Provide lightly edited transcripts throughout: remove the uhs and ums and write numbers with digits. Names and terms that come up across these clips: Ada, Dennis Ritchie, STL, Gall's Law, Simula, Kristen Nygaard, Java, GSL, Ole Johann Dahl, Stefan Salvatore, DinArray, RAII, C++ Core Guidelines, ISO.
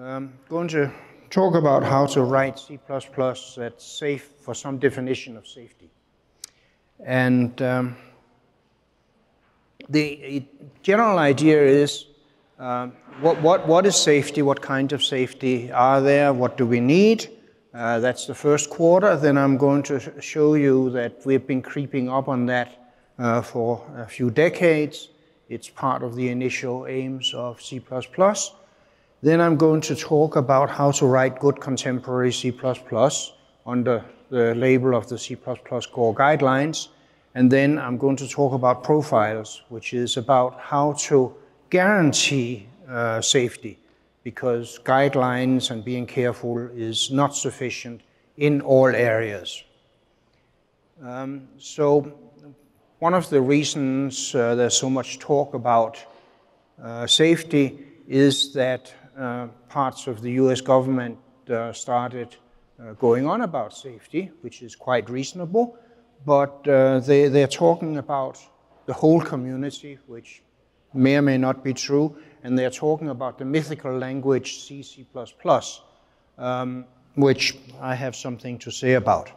I'm going to talk about how to write C++ that's safe for some definition of safety. And the general idea is what is safety, what kind of safety are there, what do we need? That's the first quarter. Then I'm going to show you that we've been creeping up on that for a few decades. It's part of the initial aims of C++. Then I'm going to talk about how to write good contemporary C++ under the label of the C++ Core Guidelines. And then I'm going to talk about profiles, which is about how to guarantee safety, because guidelines and being careful is not sufficient in all areas. So one of the reasons there's so much talk about safety is that parts of the US government started going on about safety, which is quite reasonable, but they're talking about the whole community, which may or may not be true, and they're talking about the mythical language C++, which I have something to say about.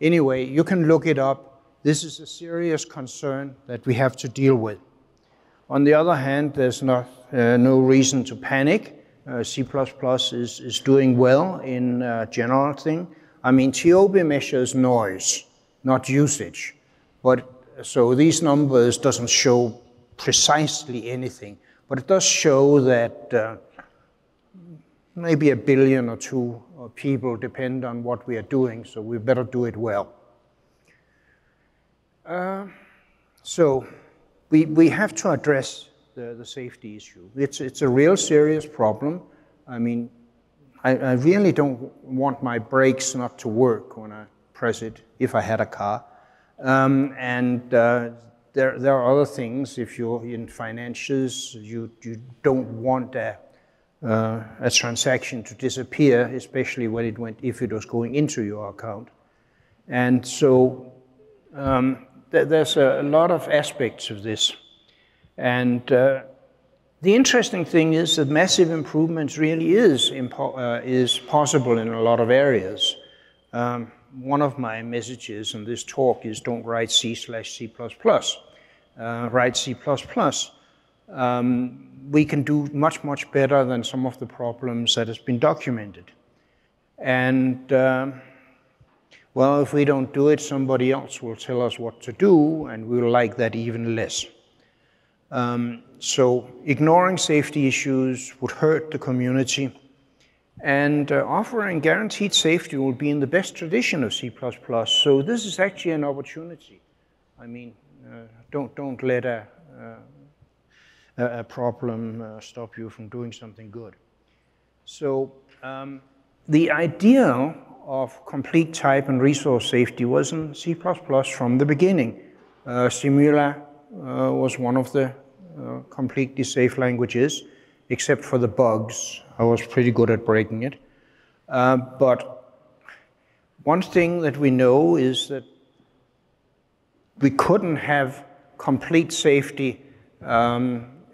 Anyway, you can look it up. This is a serious concern that we have to deal with. On the other hand, there's no reason to panic. C++ is doing well in general thing. I mean, TOBE measures noise, not usage. But so these numbers doesn't show precisely anything, but it does show that maybe 1 billion or 2 people depend on what we are doing, so we better do it well. So we have to address the safety issue. It's a real serious problem. I mean, I really don't want my brakes not to work when I press it, if I had a car. There are other things. If you're in finances, you don't want a transaction to disappear, especially when if it was going into your account. And so there's a lot of aspects of this. And the interesting thing is that massive improvements really is possible in a lot of areas. One of my messages in this talk is don't write C/C++, write C++. We can do much, much better than some of the problems that has been documented. And well, if we don't do it, somebody else will tell us what to do, and we'll like that even less. So ignoring safety issues would hurt the community. And offering guaranteed safety will be in the best tradition of C++, so this is actually an opportunity. I mean, don't let a problem stop you from doing something good. So the idea of complete type and resource safety was in C++ from the beginning. Simula was one of the completely safe languages, except for the bugs. I was pretty good at breaking it. But one thing that we know is that we couldn't have complete safety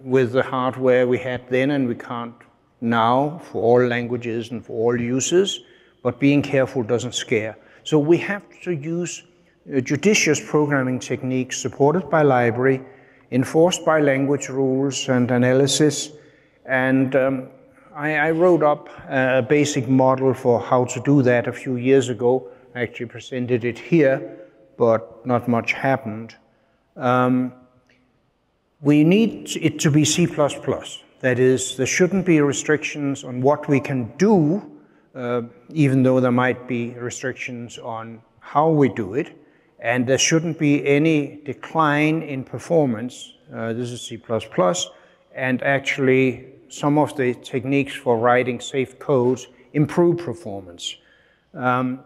with the hardware we had then, and we can't now for all languages and for all users, but being careful doesn't scare. So we have to use judicious programming techniques supported by library, enforced by language rules and analysis, and I wrote up a basic model for how to do that a few years ago. I actually presented it here, but not much happened. We need it to be C++. That is, there shouldn't be restrictions on what we can do, even though there might be restrictions on how we do it, and there shouldn't be any decline in performance. This is C++, and actually some of the techniques for writing safe codes improve performance. I'm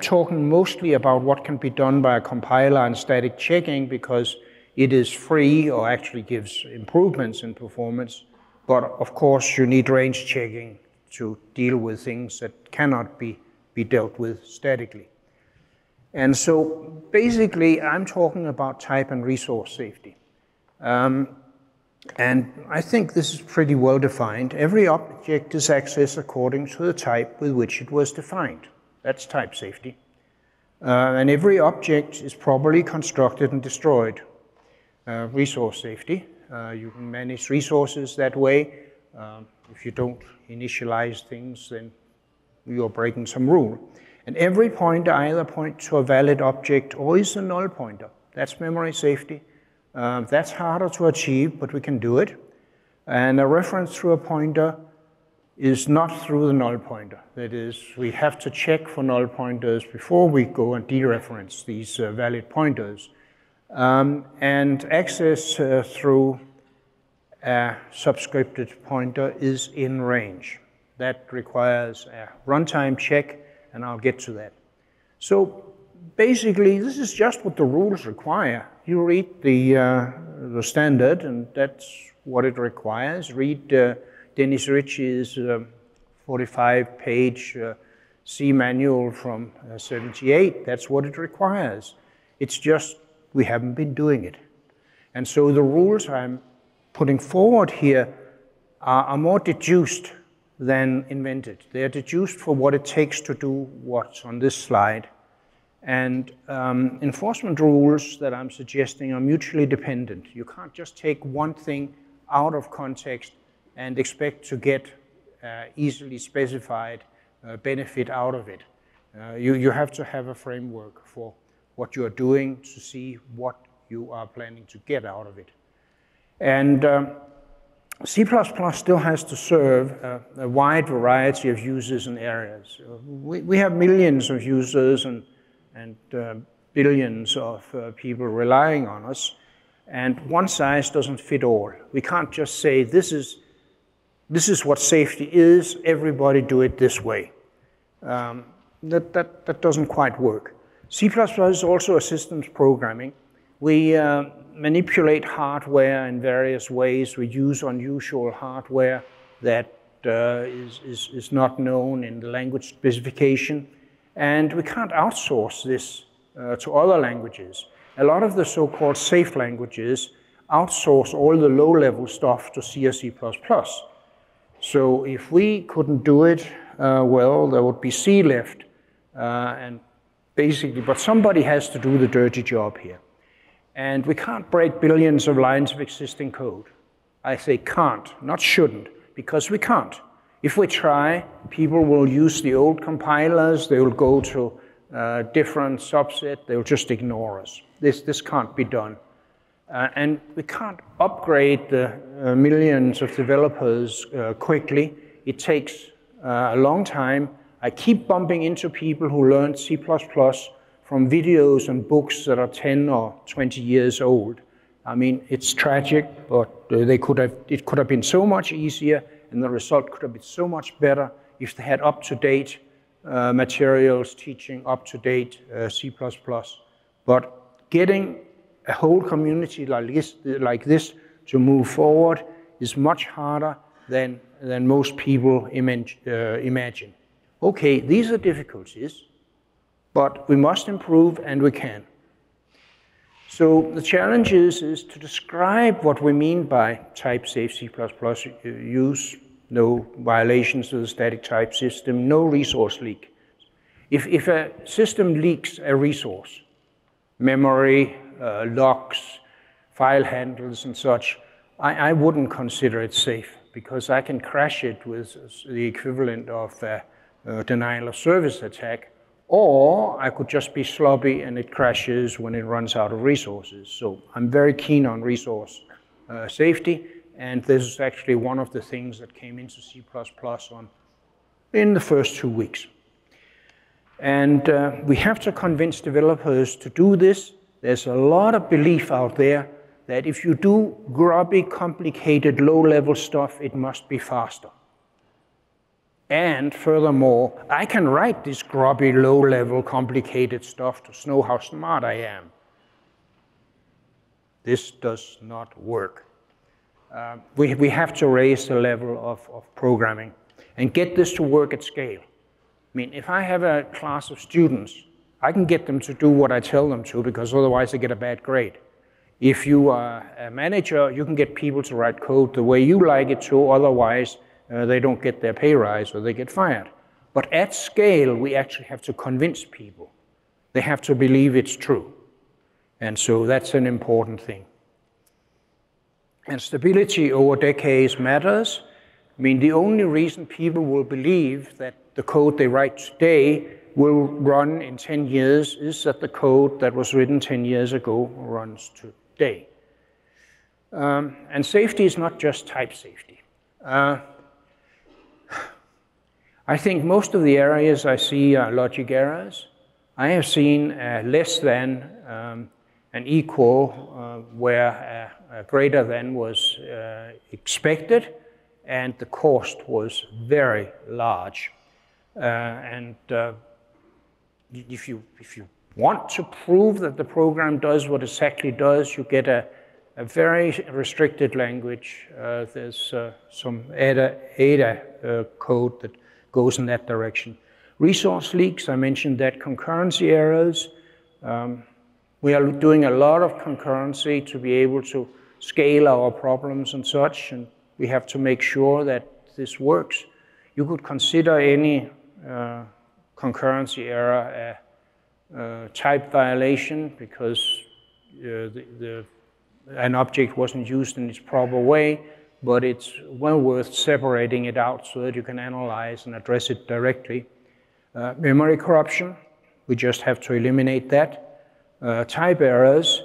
talking mostly about what can be done by a compiler and static checking, because it is free or actually gives improvements in performance. But of course you need range checking to deal with things that cannot be dealt with statically. And so basically I'm talking about type and resource safety. And I think this is pretty well defined. Every object is accessed according to the type with which it was defined. That's type safety. And every object is properly constructed and destroyed. Resource safety. You can manage resources that way. If you don't initialize things, then you're breaking some rule. And every pointer either points to a valid object or is a null pointer. That's memory safety. That's harder to achieve, but we can do it. And a reference through a pointer is not through the null pointer. That is, we have to check for null pointers before we go and dereference these valid pointers. And access through a subscripted pointer is in range. That requires a runtime check, and I'll get to that. So basically, this is just what the rules require. You read the standard, and that's what it requires. Read Dennis Ritchie's 45-page C manual from 78. That's what it requires. It's just we haven't been doing it. And so the rules I'm putting forward here are more deduced than invented. They are deduced for what it takes to do what's on this slide. And enforcement rules that I'm suggesting are mutually dependent. You can't just take one thing out of context and expect to get easily specified benefit out of it. You have to have a framework for what you are doing to see what you are planning to get out of it. And C++ still has to serve a wide variety of users and areas. We have millions of users and billions of people relying on us, and one size doesn't fit all. We can't just say, this is what safety is, everybody do it this way. That doesn't quite work. C++ is also assistance programming. We manipulate hardware in various ways. We use unusual hardware that is not known in the language specification. And we can't outsource this to other languages. A lot of the so-called safe languages outsource all the low-level stuff to C or C++. So if we couldn't do it, well, there would be C left. And basically, but somebody has to do the dirty job here. And we can't break billions of lines of existing code. I say can't, not shouldn't, because we can't. If we try, people will use the old compilers, they will go to different subset, they'll just ignore us. This can't be done. And we can't upgrade the millions of developers quickly. It takes a long time. I keep bumping into people who learned C++ from videos and books that are 10 or 20 years old. I mean, it's tragic, but it could have been so much easier, and the result could have been so much better if they had up-to-date materials teaching up-to-date C++. But getting a whole community like this to move forward is much harder than most people imagine. Okay, these are difficulties, but we must improve, and we can. So the challenge is to describe what we mean by type-safe C++ use, no violations of the static type system, no resource leak. If a system leaks a resource, memory, locks, file handles, and such, I wouldn't consider it safe, because I can crash it with the equivalent of denial of service attack, or I could just be sloppy and it crashes when it runs out of resources. So I'm very keen on resource safety, and this is actually one of the things that came into C++ in the first 2 weeks. And we have to convince developers to do this. There's a lot of belief out there that if you do grubby, complicated, low-level stuff, it must be faster. And furthermore, I can write this grubby, low-level, complicated stuff to show how smart I am. This does not work. We have to raise the level of programming and get this to work at scale. I mean, if I have a class of students, I can get them to do what I tell them to, because otherwise they get a bad grade. If you are a manager, you can get people to write code the way you like it to, otherwise they don't get their pay rise or they get fired. But at scale, we actually have to convince people. They have to believe it's true. And so that's an important thing. And stability over decades matters. I mean, the only reason people will believe that the code they write today will run in 10 years is that the code that was written 10 years ago runs today. And safety is not just type safety. I think most of the areas I see are logic errors. I have seen less than and equal where greater than was expected, and the cost was very large. If you want to prove that the program does what exactly does, you get a very restricted language. There's some ADA code that goes in that direction. Resource leaks, I mentioned that. Concurrency errors. We are doing a lot of concurrency to be able to scale our problems and such, and we have to make sure that this works. You could consider any concurrency error a type violation because an object wasn't used in its proper way, but it's well worth separating it out so that you can analyze and address it directly. Memory corruption, we just have to eliminate that. Type errors,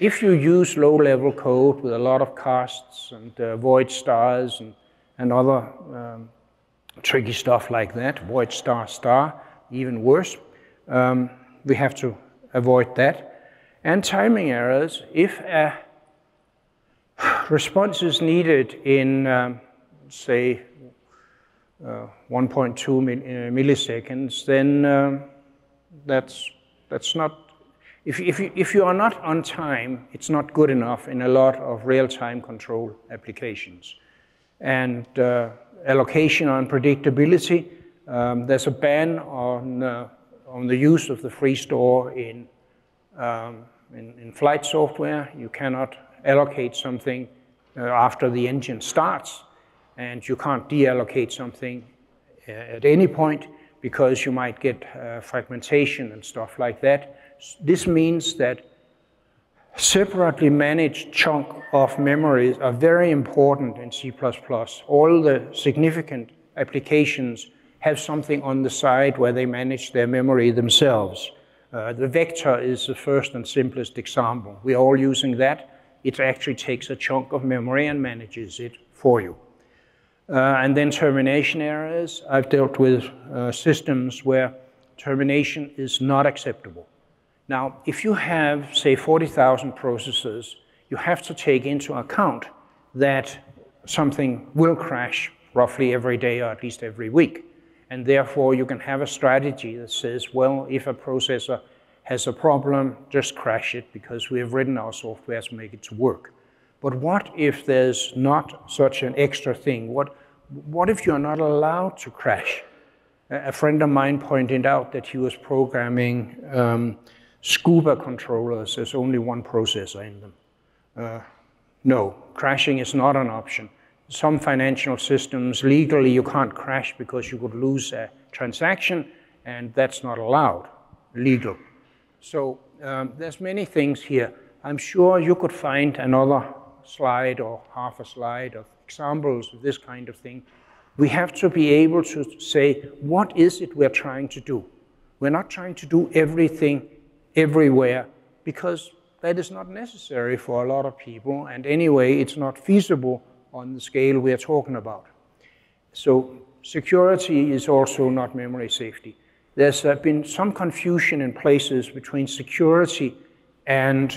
if you use low-level code with a lot of casts and void stars and other tricky stuff like that, void star star, even worse, we have to avoid that. And timing errors, if a response is needed in, say, 1.2 milliseconds, then that's not, if you are not on time, it's not good enough in a lot of real-time control applications. And allocation on predictability, there's a ban on the use of the free store in flight software. You cannot allocate something after the engine starts, and you can't deallocate something at any point because you might get fragmentation and stuff like that. This means that separately managed chunk of memories are very important in C++. All the significant applications have something on the side where they manage their memory themselves. The vector is the first and simplest example. We're all using that. It actually takes a chunk of memory and manages it for you. And then termination errors. I've dealt with systems where termination is not acceptable. Now, if you have, say, 40,000 processes, you have to take into account that something will crash roughly every day or at least every week. And therefore, you can have a strategy that says, well, if a processor has a problem, just crash it because we have written our software to make it to work. But what if there's not such an extra thing? What if you're not allowed to crash? A friend of mine pointed out that he was programming scuba controllers, there's only one processor in them. No, crashing is not an option. Some financial systems, legally you can't crash because you could lose a transaction, and that's not allowed, legal. So there's many things here. I'm sure you could find another slide or half a slide of examples of this kind of thing. We have to be able to say, what is it we're trying to do? We're not trying to do everything everywhere, because that is not necessary for a lot of people, and anyway, it's not feasible on the scale we are talking about. So security is also not memory safety. There's been some confusion in places between security and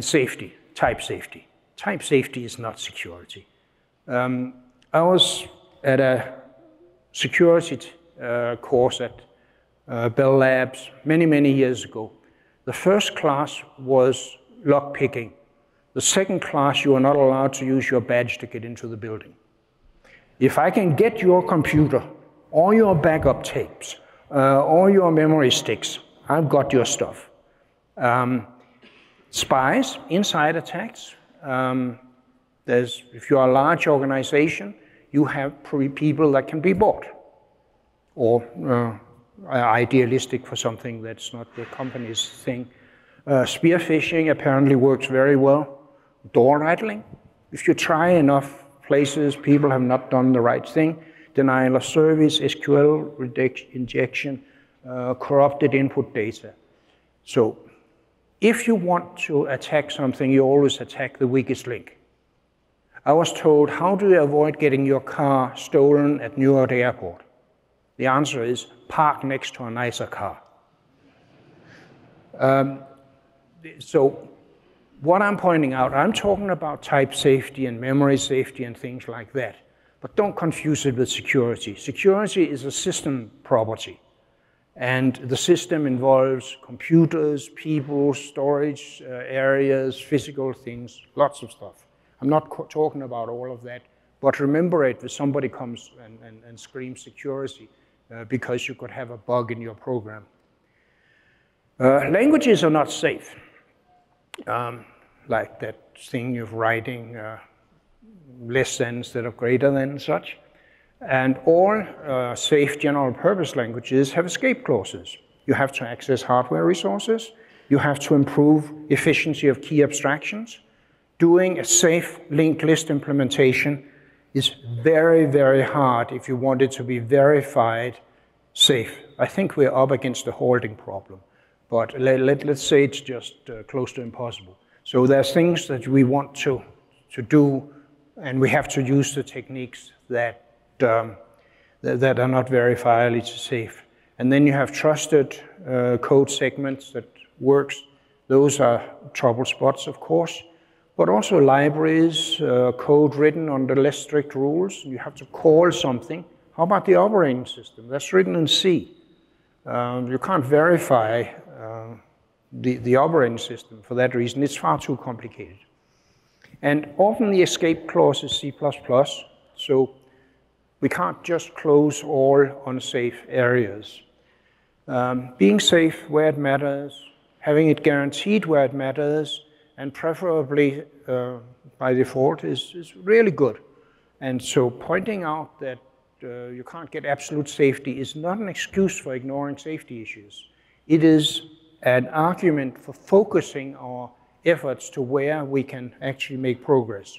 safety, type safety. Type safety is not security. I was at a security course at Bell Labs many, many years ago. The first class was lock picking. The second class, you are not allowed to use your badge to get into the building. If I can get your computer, or your backup tapes, or your memory sticks, I've got your stuff. Spies, inside attacks. If you are a large organization, you have people that can be bought, or idealistic for something that's not the company's thing. Spear phishing apparently works very well. Door rattling. If you try enough places, people have not done the right thing. Denial of service, SQL injection, corrupted input data. So if you want to attack something, you always attack the weakest link. I was told, how do you avoid getting your car stolen at Newark Airport? The answer is, park next to a nicer car. So what I'm pointing out, I'm talking about type safety and memory safety and things like that. But don't confuse it with security. Security is a system property. And the system involves computers, people, storage areas, physical things, lots of stuff. I'm not talking about all of that, but remember it if somebody comes and screams security because you could have a bug in your program. Languages are not safe, like that thing of writing less than instead of greater than and such. And all safe general purpose languages have escape clauses. You have to access hardware resources. You have to improve efficiency of key abstractions. Doing a safe linked list implementation is very, very hard if you want it to be verified safe. I think we're up against a holding problem, but let's say it's just close to impossible. So there's things that we want to do, and we have to use the techniques that are not verifiably safe. And then you have trusted code segments that works. Those are trouble spots, of course. But also libraries, code written under less strict rules. You have to call something. How about the operating system? That's written in C. You can't verify the operating system for that reason. It's far too complicated. And often the escape clause is C++, so we can't just close all unsafe areas. Being safe where it matters, having it guaranteed where it matters, and preferably by default is really good. And so pointing out that you can't get absolute safety is not an excuse for ignoring safety issues. It is an argument for focusing our efforts to where we can actually make progress.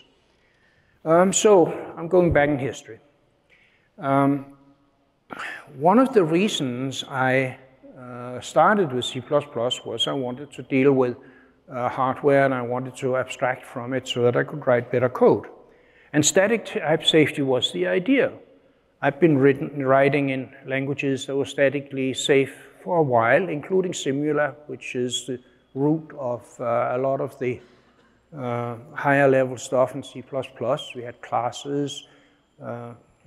So I'm going back in history. One of the reasons I started with C++ was I wanted to deal with hardware, and I wanted to abstract from it so that I could write better code. And static type safety was the idea. I've been writing in languages that were statically safe for a while, including Simula, which is the root of a lot of the higher level stuff in C++. We had classes,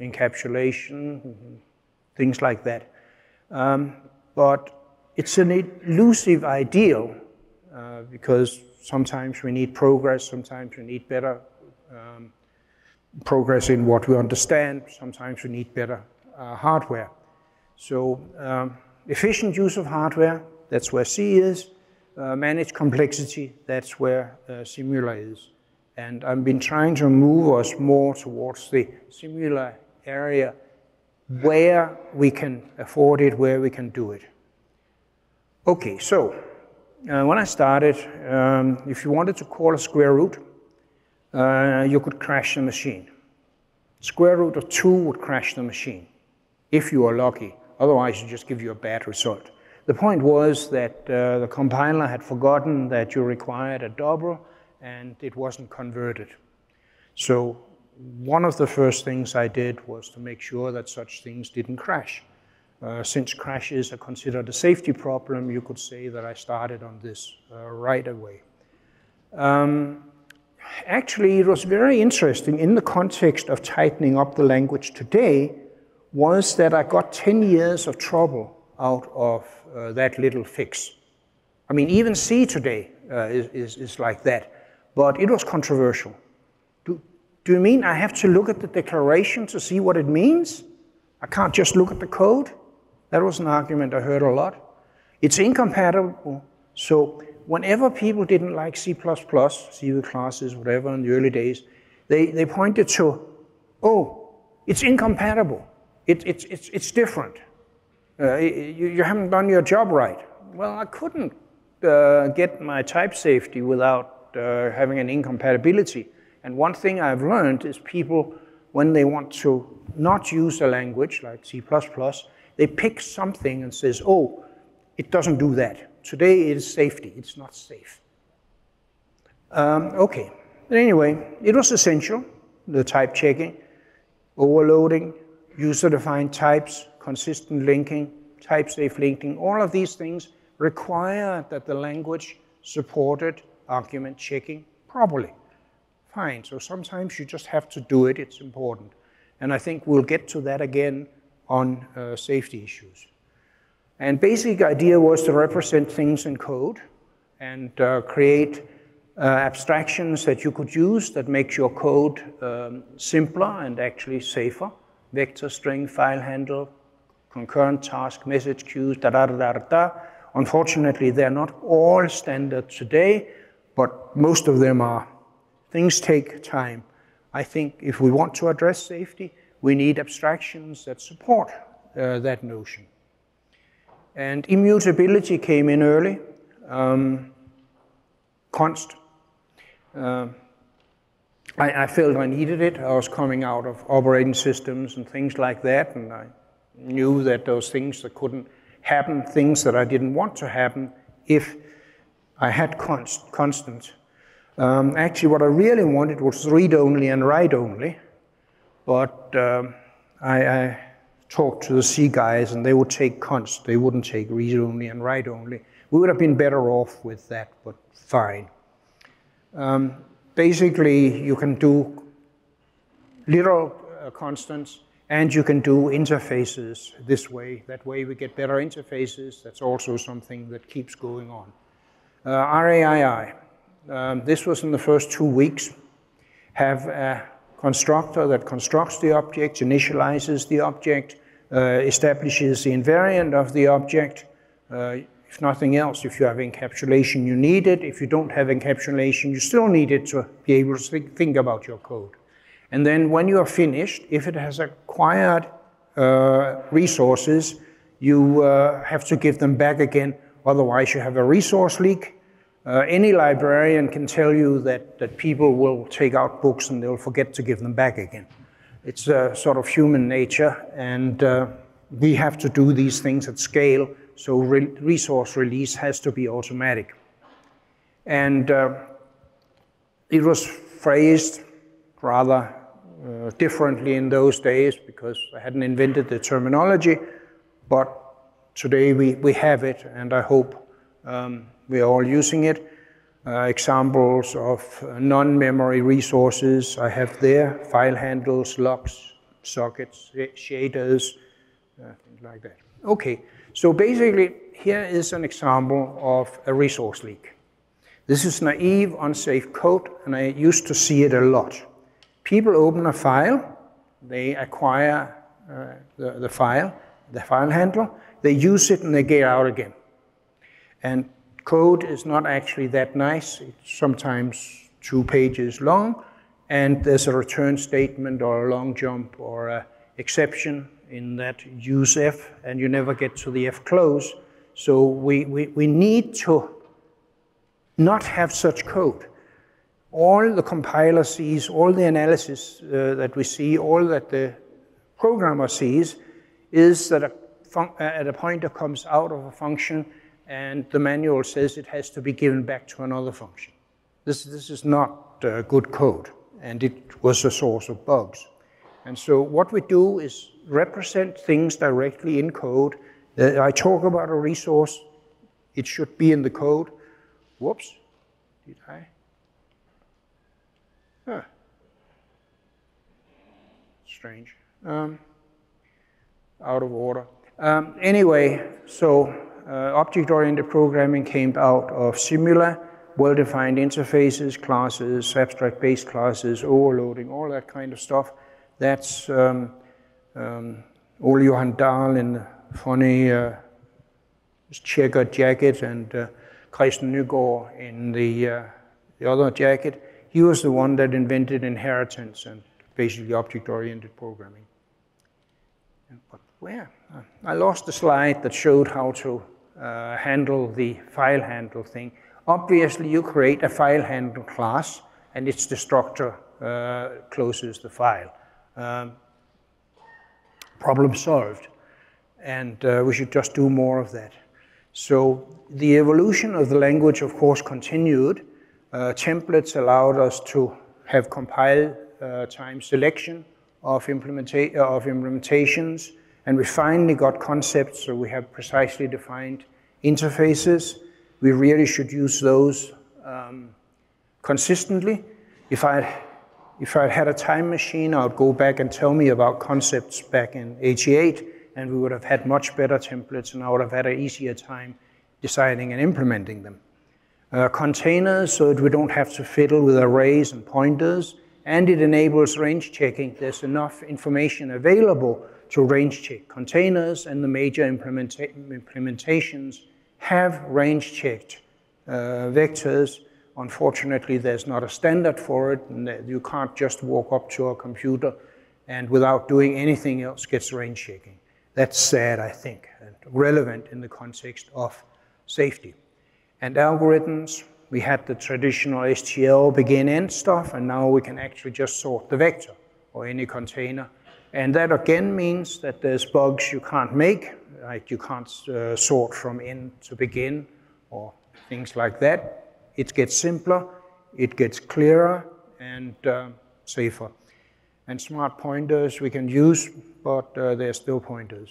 encapsulation, things like that. But it's an elusive ideal. Because sometimes we need progress, sometimes we need better progress in what we understand, sometimes we need better hardware. So efficient use of hardware, that's where C is. Manage complexity, that's where Simula is. And I've been trying to move us more towards the Simula area where we can afford it, where we can do it. Okay, so. When I started, if you wanted to call a square root, you could crash the machine. Square root of 2 would crash the machine, if you are lucky. Otherwise, it just gives you a bad result. The point was that the compiler had forgotten that you required a double, and it wasn't converted. So one of the first things I did was to make sure that such things didn't crash. Since crashes are considered a safety problem, you could say that I started on this right away. Actually, it was very interesting in the context of tightening up the language today was that I got 10 years of trouble out of that little fix. I mean, even C today is like that, but it was controversial. Do you mean I have to look at the declaration to see what it means? I can't just look at the code? That was an argument I heard a lot. It's incompatible, so whenever people didn't like C++, C with classes, whatever, in the early days, they pointed to, oh, it's incompatible. It's different. You haven't done your job right. Well, I couldn't get my type safety without having an incompatibility. And one thing I've learned is people, when they want to not use a language like C++, they pick something and says, oh, it doesn't do that. Today it is safety, it's not safe. Okay, but anyway, it was essential, the type checking, overloading, user-defined types, consistent linking, type-safe linking, all of these things require that the language supported argument checking properly. Fine, so sometimes you just have to do it, it's important. And I think we'll get to that again on safety issues. And basic idea was to represent things in code and create abstractions that you could use that makes your code simpler and actually safer. Vector, string, file handle, concurrent task, message queues, da-da-da-da-da. Unfortunately, they're not all standard today, but most of them are. Things take time. I think if we want to address safety, we need abstractions that support that notion. And immutability came in early, const. I felt I needed it. I was coming out of operating systems and things like that, and I knew that those things that couldn't happen, things that I didn't want to happen, if I had constant. Actually, what I really wanted was read-only and write-only, but I talk to the C guys and they would take const, they wouldn't take read only and write only. We would have been better off with that, but fine. Basically, you can do literal constants and you can do interfaces this way. That way we get better interfaces. That's also something that keeps going on. RAII, this was in the first 2 weeks, have a constructor that constructs the object, initializes the object, establishes the invariant of the object. If nothing else, if you have encapsulation, you need it. If you don't have encapsulation, you still need it to be able to think about your code. And then when you are finished, if it has acquired resources, you have to give them back again. Otherwise, you have a resource leak. Any librarian can tell you that people will take out books and they'll forget to give them back again. It's sort of human nature, and we have to do these things at scale, so resource release has to be automatic. And it was phrased rather differently in those days because I hadn't invented the terminology, but today we have it, and I hope we're all using it. Examples of non-memory resources I have there, file handles, locks, sockets, shaders, things like that. Okay, so basically here is an example of a resource leak. This is naive, unsafe code, and I used to see it a lot. People open a file, they acquire the file handle, they use it and they get out again. And code is not actually that nice, it's sometimes 2 pages long, and there's a return statement or a long jump or an exception in that use f, and you never get to the f close. So we need to not have such code. All the compiler sees, all the analysis that we see, all that the programmer sees is that a pointer comes out of a function and the manual says it has to be given back to another function. This is not good code, and it was a source of bugs. And so what we do is represent things directly in code. I talk about a resource, it should be in the code. Whoops, did I? Huh. Strange. Out of order. Anyway, so object-oriented programming came out of Simula, well-defined interfaces, classes, abstract-based classes, overloading, all that kind of stuff. That's Ole Johann Dahl in funny checker jacket and Kristen Nygaard in the other jacket, he was the one that invented inheritance and basically object-oriented programming. But where? I lost the slide that showed how to handle the file handle thing. Obviously, you create a file handle class, and it's the structure closes the file. Problem solved. And we should just do more of that. So the evolution of the language, of course, continued. Templates allowed us to have compile time selection of implementations, and we finally got concepts, so we have precisely defined interfaces. We really should use those consistently. If I had a time machine, I would go back and tell me about concepts back in '88, and we would have had much better templates, and I would have had an easier time deciding and implementing them. Containers, so that we don't have to fiddle with arrays and pointers, and it enables range checking. There's enough information available to range check containers, and the major implementations have range checked vectors. Unfortunately, there's not a standard for it, and you can't just walk up to a computer and without doing anything else gets range checking. That's sad, I think, and relevant in the context of safety. And algorithms, we had the traditional STL begin-end stuff, and now we can actually just sort the vector or any container. And that again means that there's bugs you can't make, like you can't sort from end to begin or things like that. It gets simpler, it gets clearer and safer. And smart pointers we can use, but they're still pointers.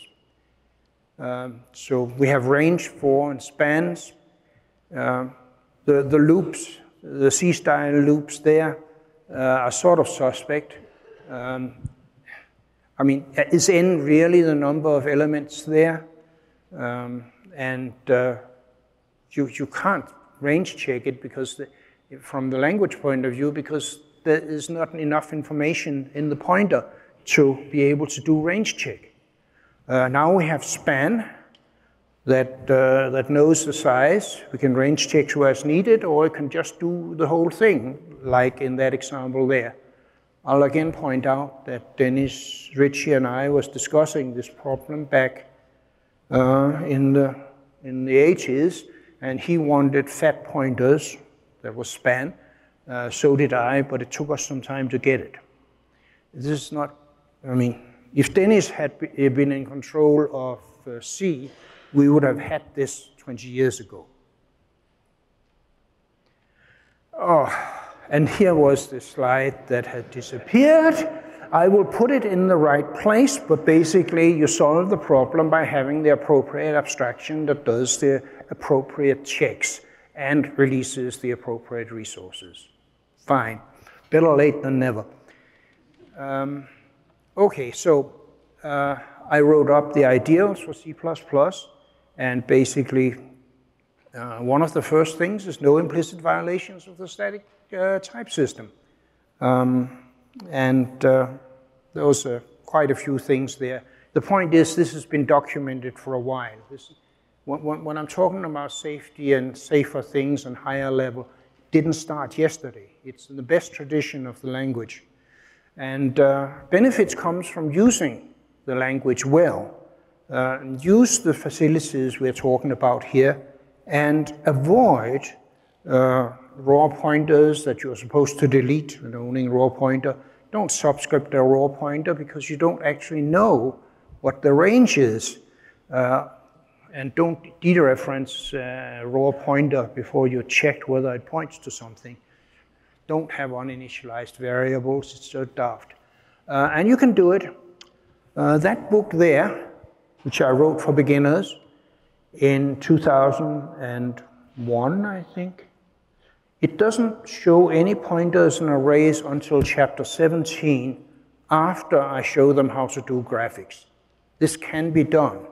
So we have range, for, and spans. The loops, the C-style loops there are sort of suspect. I mean, is n really the number of elements there? You can't range check it because from the language point of view, because there is not enough information in the pointer to be able to do range check. Now we have span that knows the size. We can range check where it's needed, or it can just do the whole thing, like in that example there. I'll again point out that Dennis Ritchie and I was discussing this problem back in the '80s, and he wanted fat pointers that was span. So did I, but it took us some time to get it. This is not, I mean, if Dennis had been in control of C, we would have had this 20 years ago. Oh, and here was the slide that had disappeared. I will put it in the right place, but basically you solve the problem by having the appropriate abstraction that does the appropriate checks and releases the appropriate resources. Fine, better late than never. Okay, so I wrote up the ideals for C++, and basically one of the first things is no implicit violations of the static type system. There was quite a few things there. The point is, this has been documented for a while. When I'm talking about safety and safer things and higher level, didn't start yesterday. It's in the best tradition of the language. And benefits comes from using the language well. Use the facilities we're talking about here and avoid raw pointers that you're supposed to delete when owning raw pointer. Don't subscript a raw pointer because you don't actually know what the range is. And don't dereference a raw pointer before you check whether it points to something. Don't have uninitialized variables, it's so daft. And you can do it. That book there, which I wrote for beginners in 2001, I think, it doesn't show any pointers and arrays until chapter 17, after I show them how to do graphics. This can be done.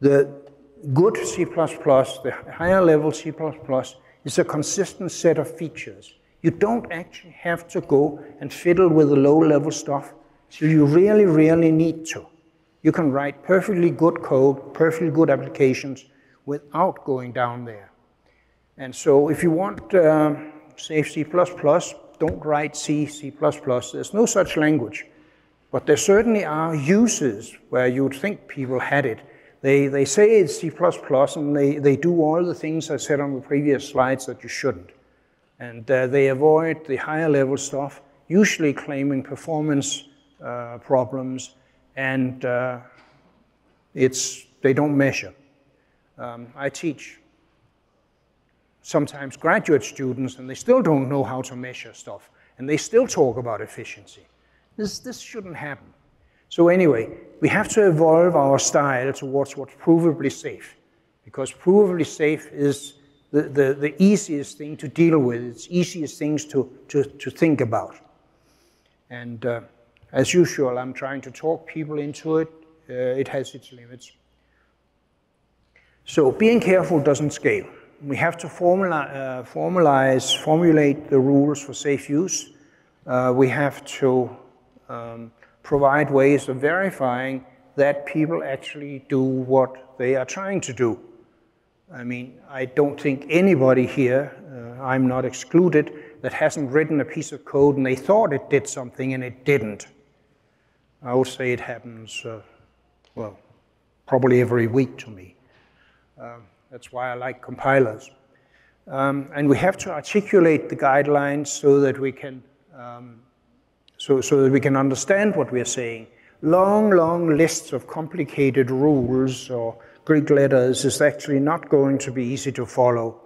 The good C++, the higher level C++, is a consistent set of features. You don't actually have to go and fiddle with the low level stuff till you really, really need to. You can write perfectly good code, perfectly good applications without going down there. And so if you want say C++, don't write C, C++. There's no such language. But there certainly are uses where you'd think people had it. They say it's C++ and they do all the things I said on the previous slides that you shouldn't. And they avoid the higher level stuff, usually claiming performance problems, and they don't measure. I teach sometimes graduate students and they still don't know how to measure stuff. And they still talk about efficiency. This shouldn't happen. So anyway, we have to evolve our style towards what's provably safe, because provably safe is the easiest thing to deal with. It's easiest things to think about. And as usual, I'm trying to talk people into it. It has its limits. So being careful doesn't scale. We have to formulate the rules for safe use. We have to provide ways of verifying that people actually do what they are trying to do. I mean, I don't think anybody here, I'm not excluded, that hasn't written a piece of code and they thought it did something and it didn't. I would say it happens, well, probably every week to me. That's why I like compilers. And we have to articulate the guidelines so that we can so that we can understand what we are saying. Long lists of complicated rules or Greek letters is actually not going to be easy to follow.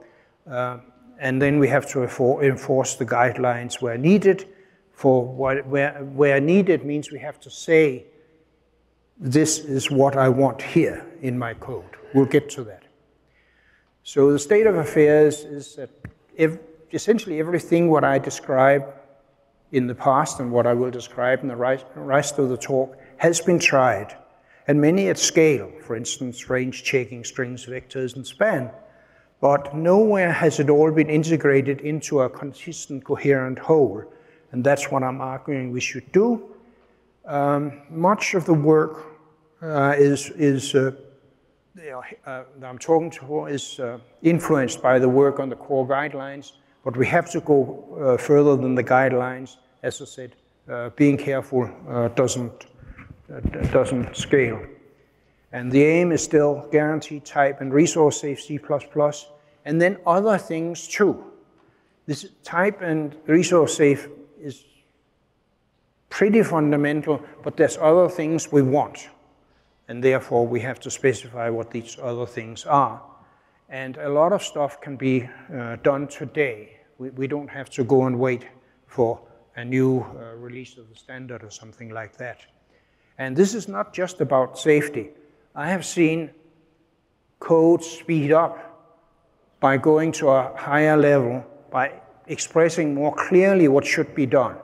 And then we have to enforce the guidelines where needed. Where needed means we have to say, this is what I want here in my code. We'll get to that. So the state of affairs is that essentially everything what I describe in the past and what I will describe in the rest of the talk has been tried, and many at scale, for instance, range checking strings, vectors, and span, but nowhere has it all been integrated into a consistent, coherent whole, and that's what I'm arguing we should do. Much of the work that I'm talking to is influenced by the work on the core guidelines, but we have to go further than the guidelines. As I said, being careful doesn't scale. And the aim is still guaranteed type and resource safe C++, and then other things too. This type and resource safe is pretty fundamental, but there's other things we want. And therefore, we have to specify what these other things are. And a lot of stuff can be done today. We don't have to go and wait for a new release of the standard or something like that. And this is not just about safety. I have seen code speed up by going to a higher level, by expressing more clearly what should be done.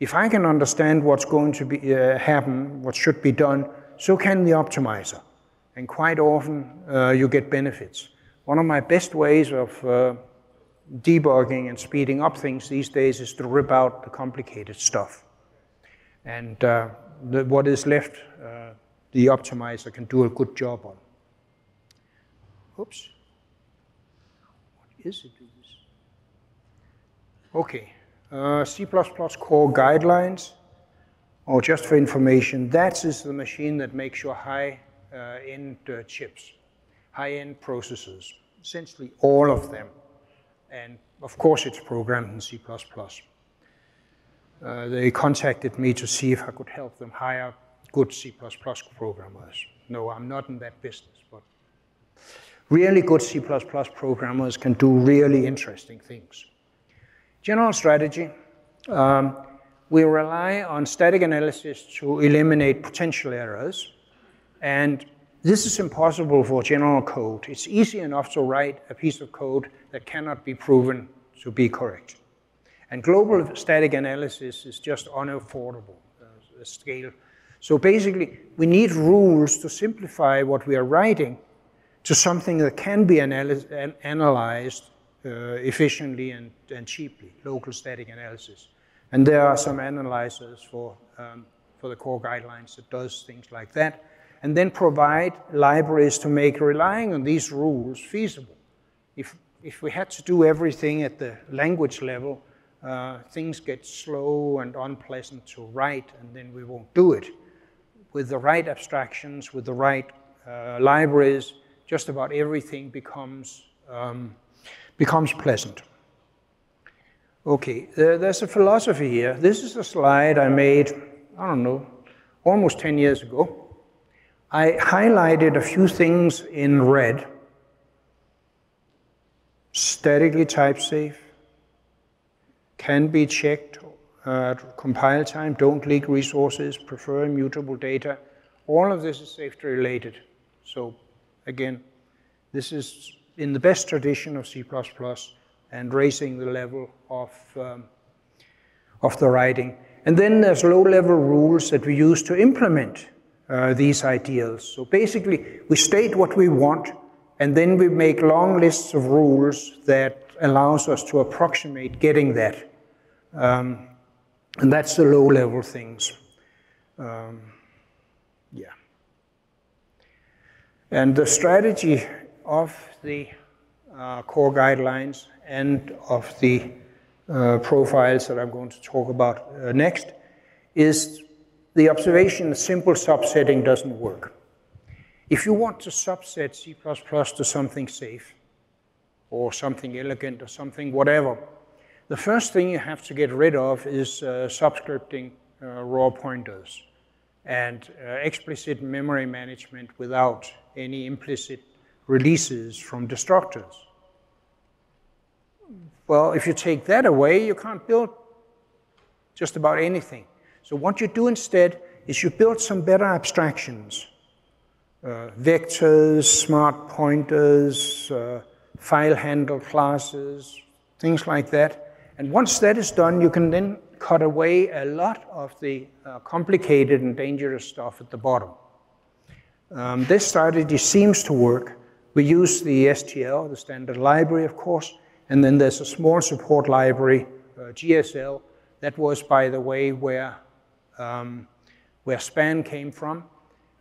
If I can understand what's going to be, happen, what should be done, so can the optimizer. And quite often, you get benefits. One of my best ways of debugging and speeding up things these days is to rip out the complicated stuff. And what is left, the optimizer can do a good job on. Oops. What is it? Okay. C++ Core Guidelines, or just for information, that is the machine that makes your high-end chips, high-end processors, essentially all of them. And of course it's programmed in C++. They contacted me to see if I could help them hire good C++ programmers. No, I'm not in that business, but really good C++ programmers can do really interesting things. General strategy, we rely on static analysis to eliminate potential errors. And this is impossible for general code. It's easy enough to write a piece of code that cannot be proven to be correct. And global static analysis is just unaffordable as a scale. So basically, we need rules to simplify what we are writing to something that can be analyzed efficiently and cheaply, local static analysis. And there are some analyzers for the core guidelines that does things like that. And then provide libraries to make relying on these rules feasible. If, if we had to do everything at the language level, things get slow and unpleasant to write, and then we won't do it. With the right abstractions, with the right libraries, just about everything becomes, pleasant. Okay, there's a philosophy here. This is a slide I made, I don't know, almost 10 years ago. I highlighted a few things in red. Statically type safe, can be checked at compile time, don't leak resources, prefer immutable data. All of this is safety related. So again, this is in the best tradition of C++ and raising the level of the writing. And then there's low-level rules that we use to implement these ideals. So basically, we state what we want, and then we make long lists of rules that allows us to approximate getting that. And that's the low-level things. Yeah. And the strategy of the core guidelines and of the profiles that I'm going to talk about next is the observation that simple subsetting doesn't work. If you want to subset C++ to something safe, or something elegant, or something whatever, the first thing you have to get rid of is subscripting raw pointers and explicit memory management without any implicit releases from destructors. Well, if you take that away, you can't build just about anything. So what you do instead is you build some better abstractions. Vectors, smart pointers, file handle classes, things like that. And once that is done, you can then cut away a lot of the complicated and dangerous stuff at the bottom. This strategy seems to work. We use the STL, the standard library, of course, and then there's a small support library, GSL, that was, by the way, where span came from.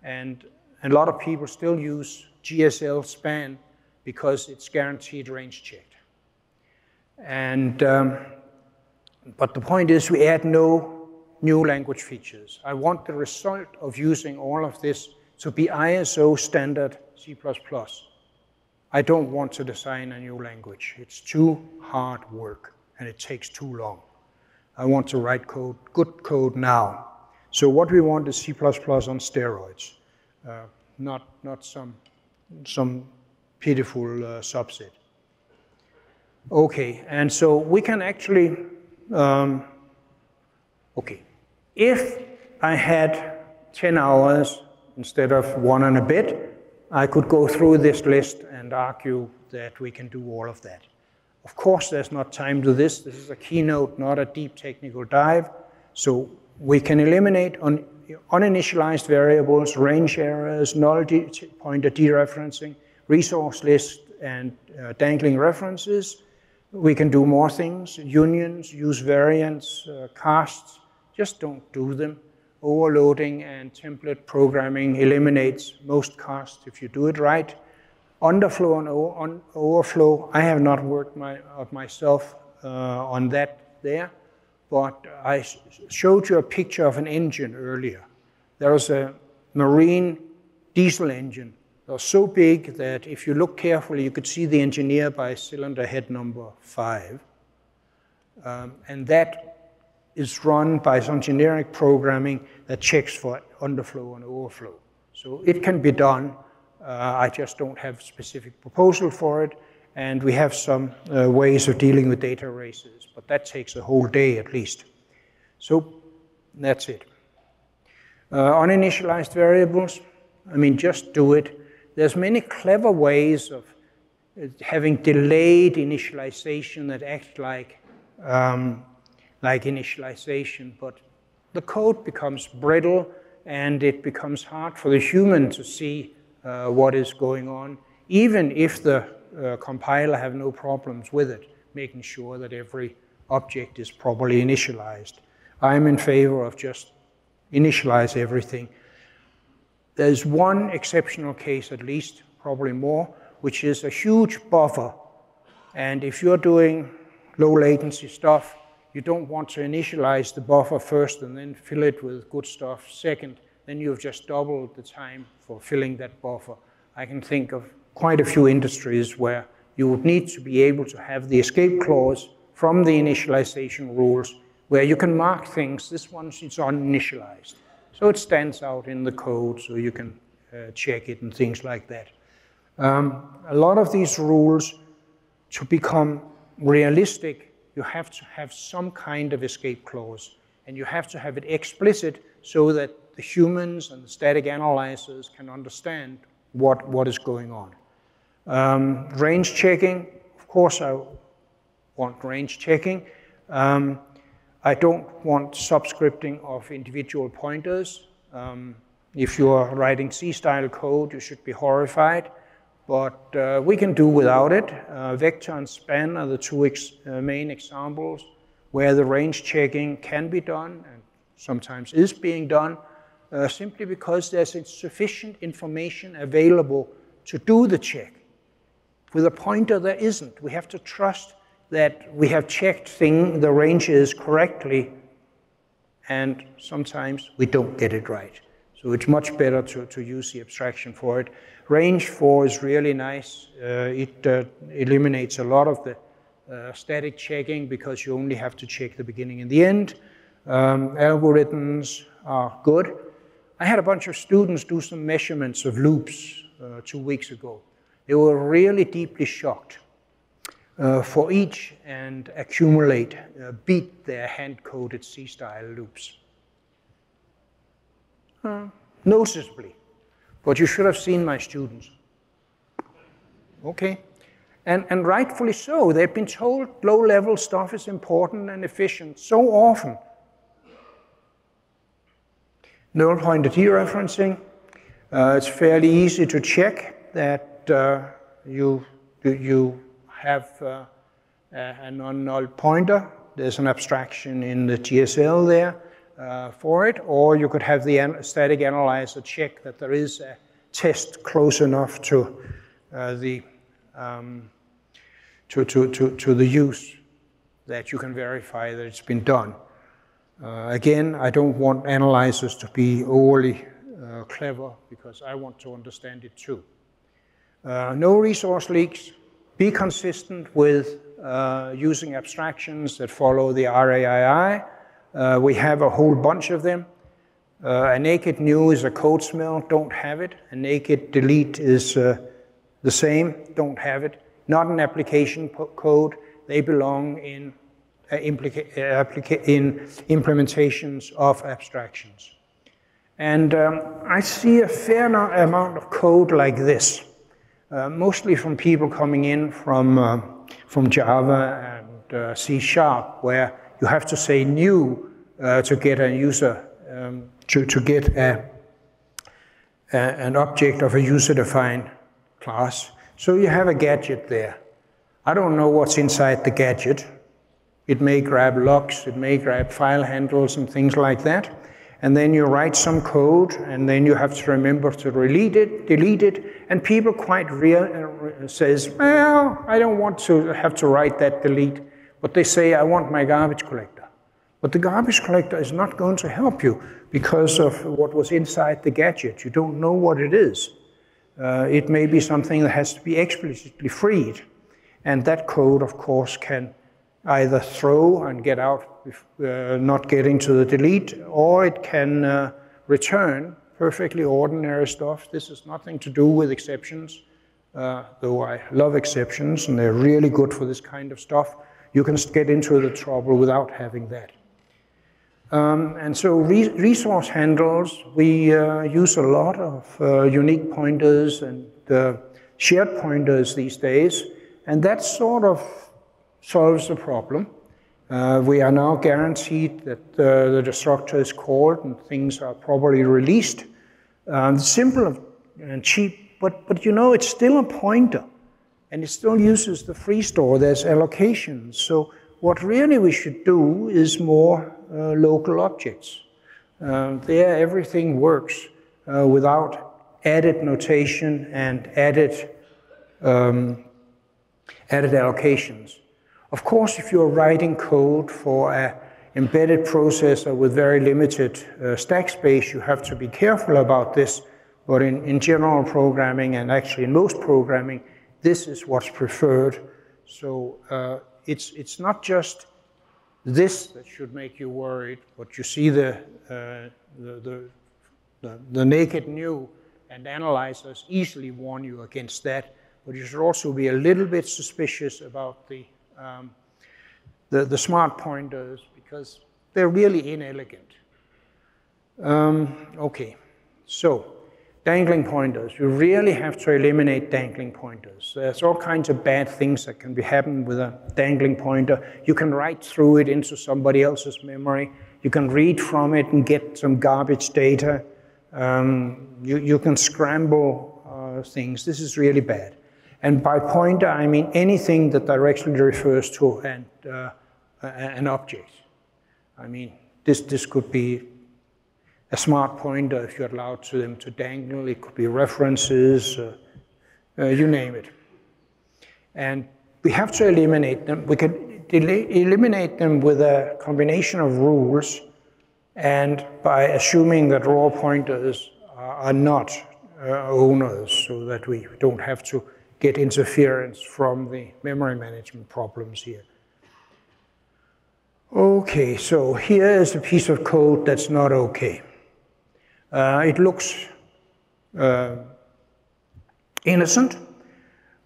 And a lot of people still use GSL span because it's guaranteed range checked. And, but the point is we add no new language features. I want the result of using all of this to be ISO standard C++. I don't want to design a new language. It's too hard work and it takes too long. I want to write code, good code now. So what we want is C++ on steroids. Not some pitiful subset. Okay, and so we can actually, okay, if I had 10 hours instead of one and a bit, I could go through this list and argue that we can do all of that. Of course, there's not time to this. This is a keynote, not a deep technical dive. So we can eliminate on uninitialized variables, range errors, null pointer dereferencing, resource list, and dangling references. We can do more things, unions, use variants, casts, just don't do them. Overloading and template programming eliminates most casts if you do it right. Underflow and overflow, I have not worked myself on that there. But I showed you a picture of an engine earlier. There was a marine diesel engine. It was so big that if you look carefully, you could see the engineer by cylinder head number 5. And that is run by some generic programming that checks for underflow and overflow. So it can be done. I just don't have a specific proposal for it. And we have some ways of dealing with data races, but that takes a whole day at least. So that's it. Uninitialized variables, I mean, just do it. There's many clever ways of having delayed initialization that act like initialization, but the code becomes brittle and it becomes hard for the human to see what is going on, even if the compiler have no problems with it, making sure that every object is properly initialized. I'm in favor of just initialize everything. There's one exceptional case at least, probably more, which is a huge buffer And if you're doing low latency stuff, you don't want to initialize the buffer first and then fill it with good stuff second. Then you've just doubled the time for filling that buffer. I can think of quite a few industries where you would need to be able to have the escape clause from the initialization rules where you can mark things, this one is uninitialized. So it stands out in the code so you can check it and things like that. A lot of these rules, to become realistic, you have to have some kind of escape clause, and you have to have it explicit so that the humans and the static analyzers can understand what is going on. Range checking, of course I want range checking. I don't want subscripting of individual pointers. If you are writing C-style code, you should be horrified, but we can do without it. Vector and span are the two main examples where the range checking can be done and sometimes is being done simply because there's insufficient information available to do the check. With a pointer, there isn't. We have to trust that we have checked the ranges correctly, and sometimes we don't get it right. So it's much better to use the abstraction for it. Range 4 is really nice. It eliminates a lot of the static checking because you only have to check the beginning and the end. Algorithms are good. I had a bunch of students do some measurements of loops 2 weeks ago. They were really deeply shocked. For each and accumulate, beat their hand-coded C-style loops. Noticeably, but you should have seen my students. Okay, and rightfully so. They've been told low-level stuff is important and efficient so often. Neural pointer dereferencing. It's fairly easy to check that you have a non-null pointer. There's an abstraction in the GSL there for it, or you could have the static analyzer check that there is a test close enough to the use that you can verify that it's been done. Again, I don't want analyzers to be overly clever because I want to understand it too. No resource leaks. Be consistent with using abstractions that follow the RAII. We have a whole bunch of them. A naked new is a code smell, don't have it. A naked delete is the same, don't have it. Not an application code, they belong in implementations of abstractions. And I see a fair amount of code like this. Mostly from people coming in from Java and C#, where you have to say new to get a user to get an object of a user-defined class. So you have a gadget there. I don't know what's inside the gadget. It may grab logs, it may grab file handles and things like that. And then you write some code, and then you have to remember to delete it, and people quite says, well, I don't want to have to write that delete, but they say, I want my garbage collector. But the garbage collector is not going to help you because of what was inside the gadget. You don't know what it is. It may be something that has to be explicitly freed, and that code, of course, can either throw and get out, not getting to the delete, or it can return perfectly ordinary stuff. This has nothing to do with exceptions, though I love exceptions, and they're really good for this kind of stuff. You can get into the trouble without having that. And so resource handles, we use a lot of unique pointers and shared pointers these days, and that sort of solves the problem. We are now guaranteed that the destructor is called and things are properly released. Simple and cheap, but you know, it's still a pointer and it still uses the free store. There's allocations. So what really we should do is more local objects. There everything works without added notation and added added allocations. Of course, if you're writing code for an embedded processor with very limited stack space, you have to be careful about this. But in general programming, and actually in most programming, this is what's preferred. So it's not just this that should make you worried, but you see the naked new and analyzers easily warn you against that. But you should also be a little bit suspicious about the smart pointers, because they're really inelegant. Okay, so dangling pointers. You really have to eliminate dangling pointers. There's all kinds of bad things that can be happening with a dangling pointer. You can write through it into somebody else's memory. You can read from it and get some garbage data. You can scramble things. This is really bad. And by pointer, I mean anything that directly refers to an object. I mean, this could be a smart pointer if you're allowed to them to dangle. It could be references, you name it. And we have to eliminate them. We can eliminate them with a combination of rules and by assuming that raw pointers are not owners, so that we don't have to get interference from the memory management problems here. Okay, so here is a piece of code that's not okay. It looks innocent.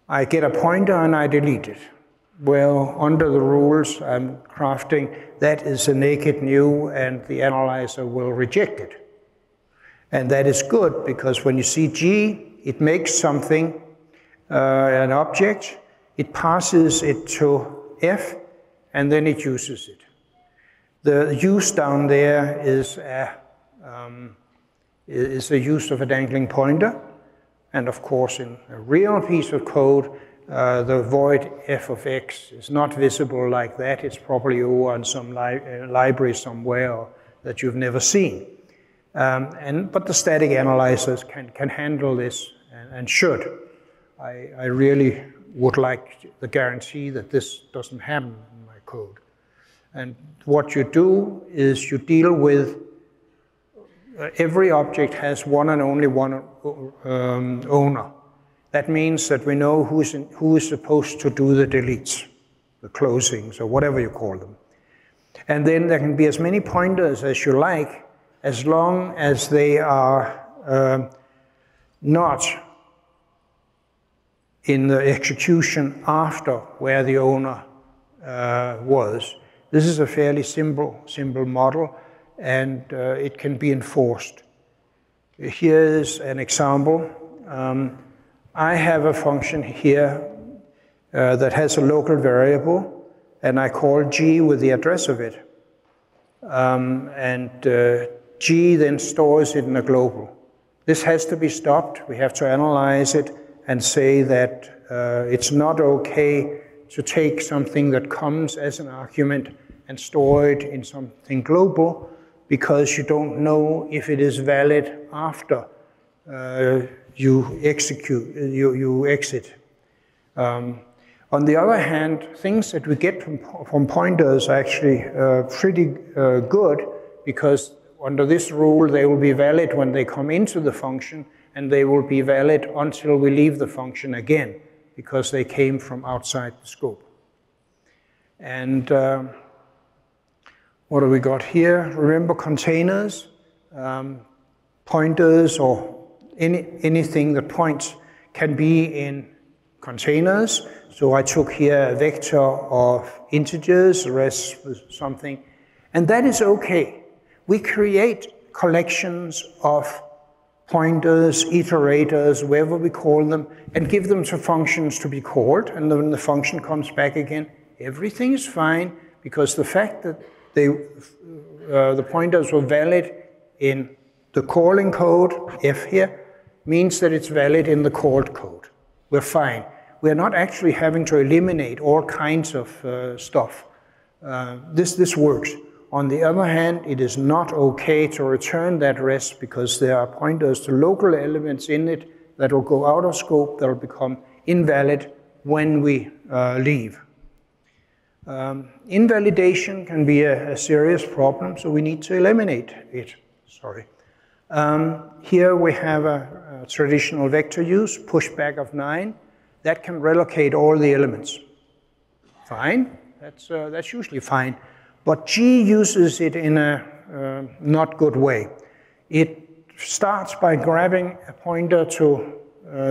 I get a pointer and I delete it. Well, under the rules I'm crafting, that is a naked new and the analyzer will reject it. And that is good, because when you see G, it makes something, an object, it passes it to F, and then it uses it. The use down there is the use of a dangling pointer, and of course in a real piece of code, the void f of x is not visible like that. It's probably over in some library somewhere that you've never seen. But the static analyzers can handle this and should. I really would like the guarantee that this doesn't happen in my code. And what you do is you deal with every object has one and only one owner. That means that we know who is supposed to do the deletes, the closings, or whatever you call them. And then there can be as many pointers as you like, as long as they are not in the execution after where the owner was. This is a fairly simple model, and it can be enforced. Here is an example. I have a function here that has a local variable, and I call G with the address of it. G then stores it in a global. This has to be stopped. We have to analyze it and say that it's not okay to take something that comes as an argument and store it in something global, because you don't know if it is valid after you exit. On the other hand, things that we get from pointers are actually pretty good, because under this rule they will be valid when they come into the function, and they will be valid until we leave the function again, because they came from outside the scope. And what do we got here? Remember containers, pointers, or anything that points can be in containers. So I took here a vector of integers, the rest was something, and that is okay. We create collections of pointers, iterators, whatever we call them, and give them to functions to be called, and then the function comes back again. Everything is fine, because the fact that the pointers were valid in the calling code, F here, means that it's valid in the called code. We're fine. We're not actually having to eliminate all kinds of stuff. This works. On the other hand, it is not okay to return that rest, because there are pointers to local elements in it that will go out of scope, that will become invalid when we leave. Invalidation can be a serious problem, so we need to eliminate it. Sorry. Here we have a traditional vector use, pushback of 9. That can relocate all the elements. Fine, that's usually fine. But G uses it in a not good way. It starts by grabbing a pointer to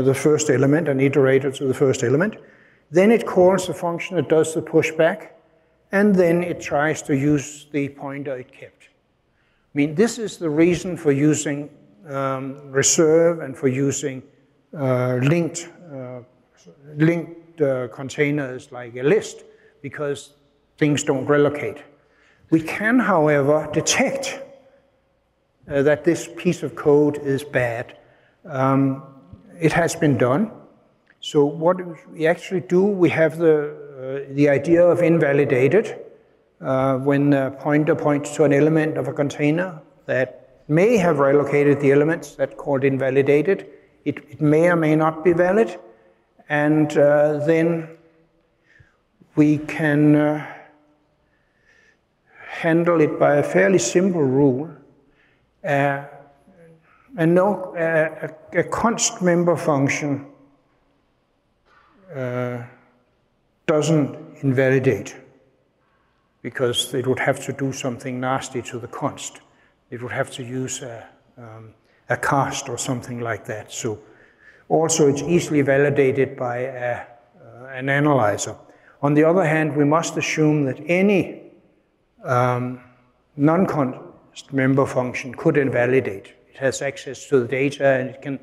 the first element, an iterator to the first element. Then it calls the function that does the pushback, and then it tries to use the pointer it kept. I mean, this is the reason for using reserve and for using linked containers like a list, because things don't relocate. We can, however, detect that this piece of code is bad. It has been done. So what we actually do, we have the idea of invalidated when a pointer points to an element of a container that may have relocated the elements, that's called invalidated. It may or may not be valid. And then we can handle it by a fairly simple rule. A const member function doesn't invalidate, because it would have to do something nasty to the const. It would have to use a cast or something like that. So also it's easily validated by an analyzer. On the other hand, we must assume that any non-const member function could invalidate. It has access to the data and it can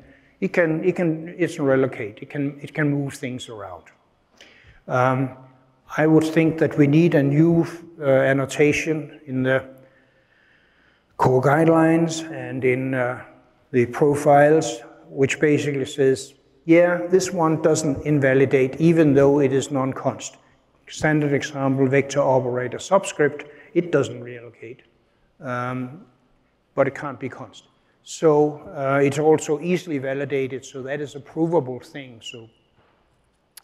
relocate, it can move things around. I would think that we need a new annotation in the core guidelines and in the profiles, which basically says, yeah, this one doesn't invalidate even though it is non-const. Standard example, vector operator subscript, it doesn't relocate, but it can't be const. So it's also easily validated, so that is a provable thing, so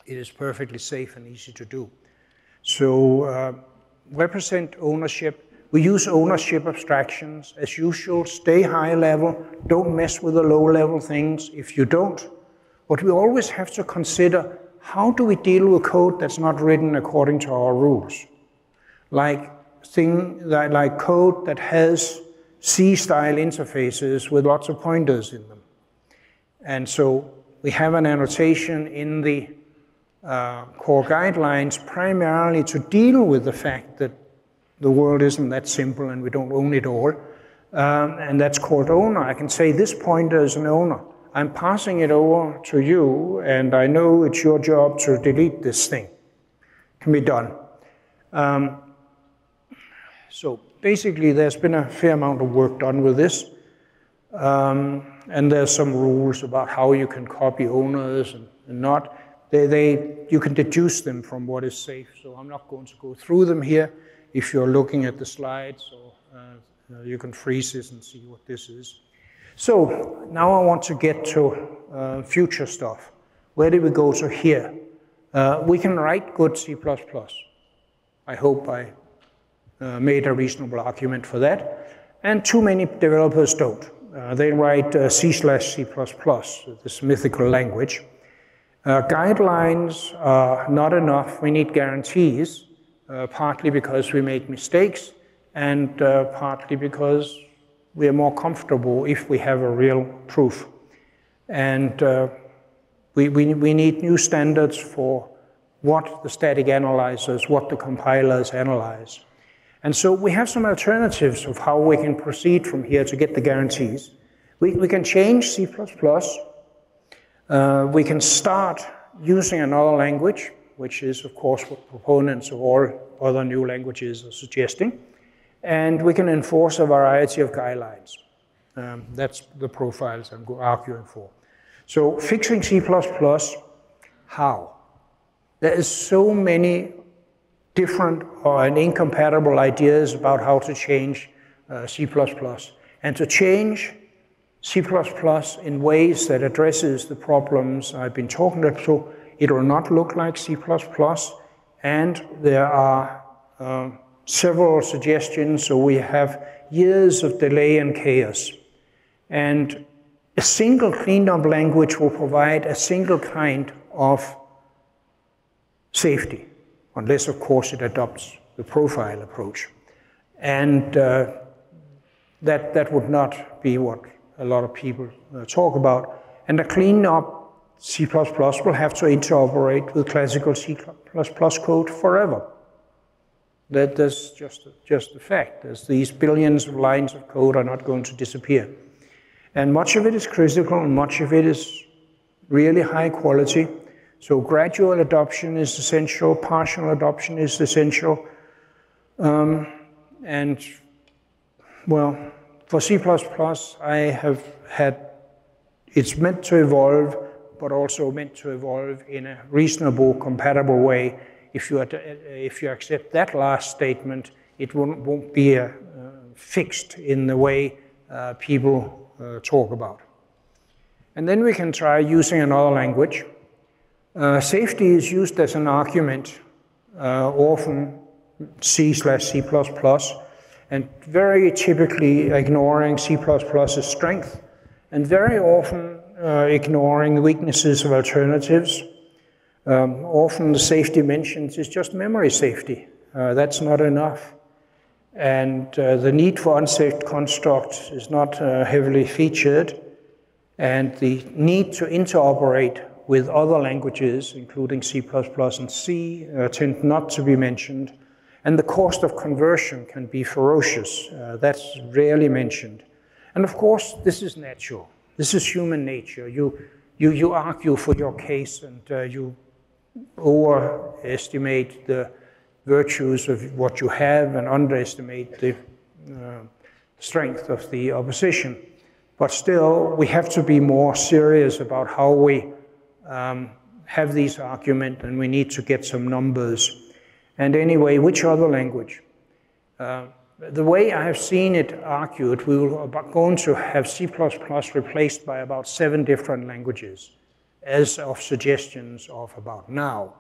it is perfectly safe and easy to do. So represent ownership. We use ownership abstractions as usual. Stay high level, don't mess with the low level things if you don't. But we always have to consider, how do we deal with code that's not written according to our rules? Like code that has C-style interfaces with lots of pointers in them. And so we have an annotation in the core guidelines primarily to deal with the fact that the world isn't that simple and we don't own it all. And that's called owner. I can say this pointer is an owner. I'm passing it over to you and I know it's your job to delete this thing. It can be done. So basically, there's been a fair amount of work done with this, and there's some rules about how you can copy owners and not. You can deduce them from what is safe, so I'm not going to go through them here. If you're looking at the slides, or, you can freeze this and see what this is. So now I want to get to future stuff. Where do we go to here? We can write good C++. I hope I made a reasonable argument for that, and too many developers don't. They write C/C++, this mythical language. Guidelines are not enough. We need guarantees, partly because we make mistakes, and partly because we are more comfortable if we have a real proof. And we need new standards for what the static analyzers, what the compilers analyze. And so we have some alternatives of how we can proceed from here to get the guarantees. We can change C++. We can start using another language, which is, of course, what proponents of all other new languages are suggesting. And we can enforce a variety of guidelines. That's the profiles I'm arguing for. So fixing C++, how? There is so many different and incompatible ideas about how to change C++. And to change C++ in ways that addresses the problems I've been talking about It will not look like C++, and there are several suggestions, so we have years of delay and chaos. And a single cleaned-up language will provide a single kind of safety, unless, of course, it adopts the profile approach. And that would not be what a lot of people talk about. And a cleaned-up C++ will have to interoperate with classical C++ code forever. That's just the fact, as these billions of lines of code are not going to disappear. And much of it is critical, and much of it is really high quality. So gradual adoption is essential, partial adoption is essential. And, well, for C++, I have had, it's meant to evolve, but also meant to evolve in a reasonable, compatible way. If you accept that last statement, it won't be fixed in the way people talk about. And then we can try using another language. Safety is used as an argument, often C/C++, and very typically ignoring C++'s strength, and very often ignoring the weaknesses of alternatives. Often the safety mentions is just memory safety. That's not enough. And the need for unsafe constructs is not heavily featured. And the need to interoperate with other languages, including C++ and C, tend not to be mentioned. And the cost of conversion can be ferocious. That's rarely mentioned. And of course, this is natural. This is human nature. You argue for your case, and you overestimate the virtues of what you have and underestimate the strength of the opposition. But still, we have to be more serious about how we have these arguments, and we need to get some numbers. And anyway, which other language? The way I have seen it argued, we were going to have C++ replaced by about 7 different languages, as of suggestions of about now.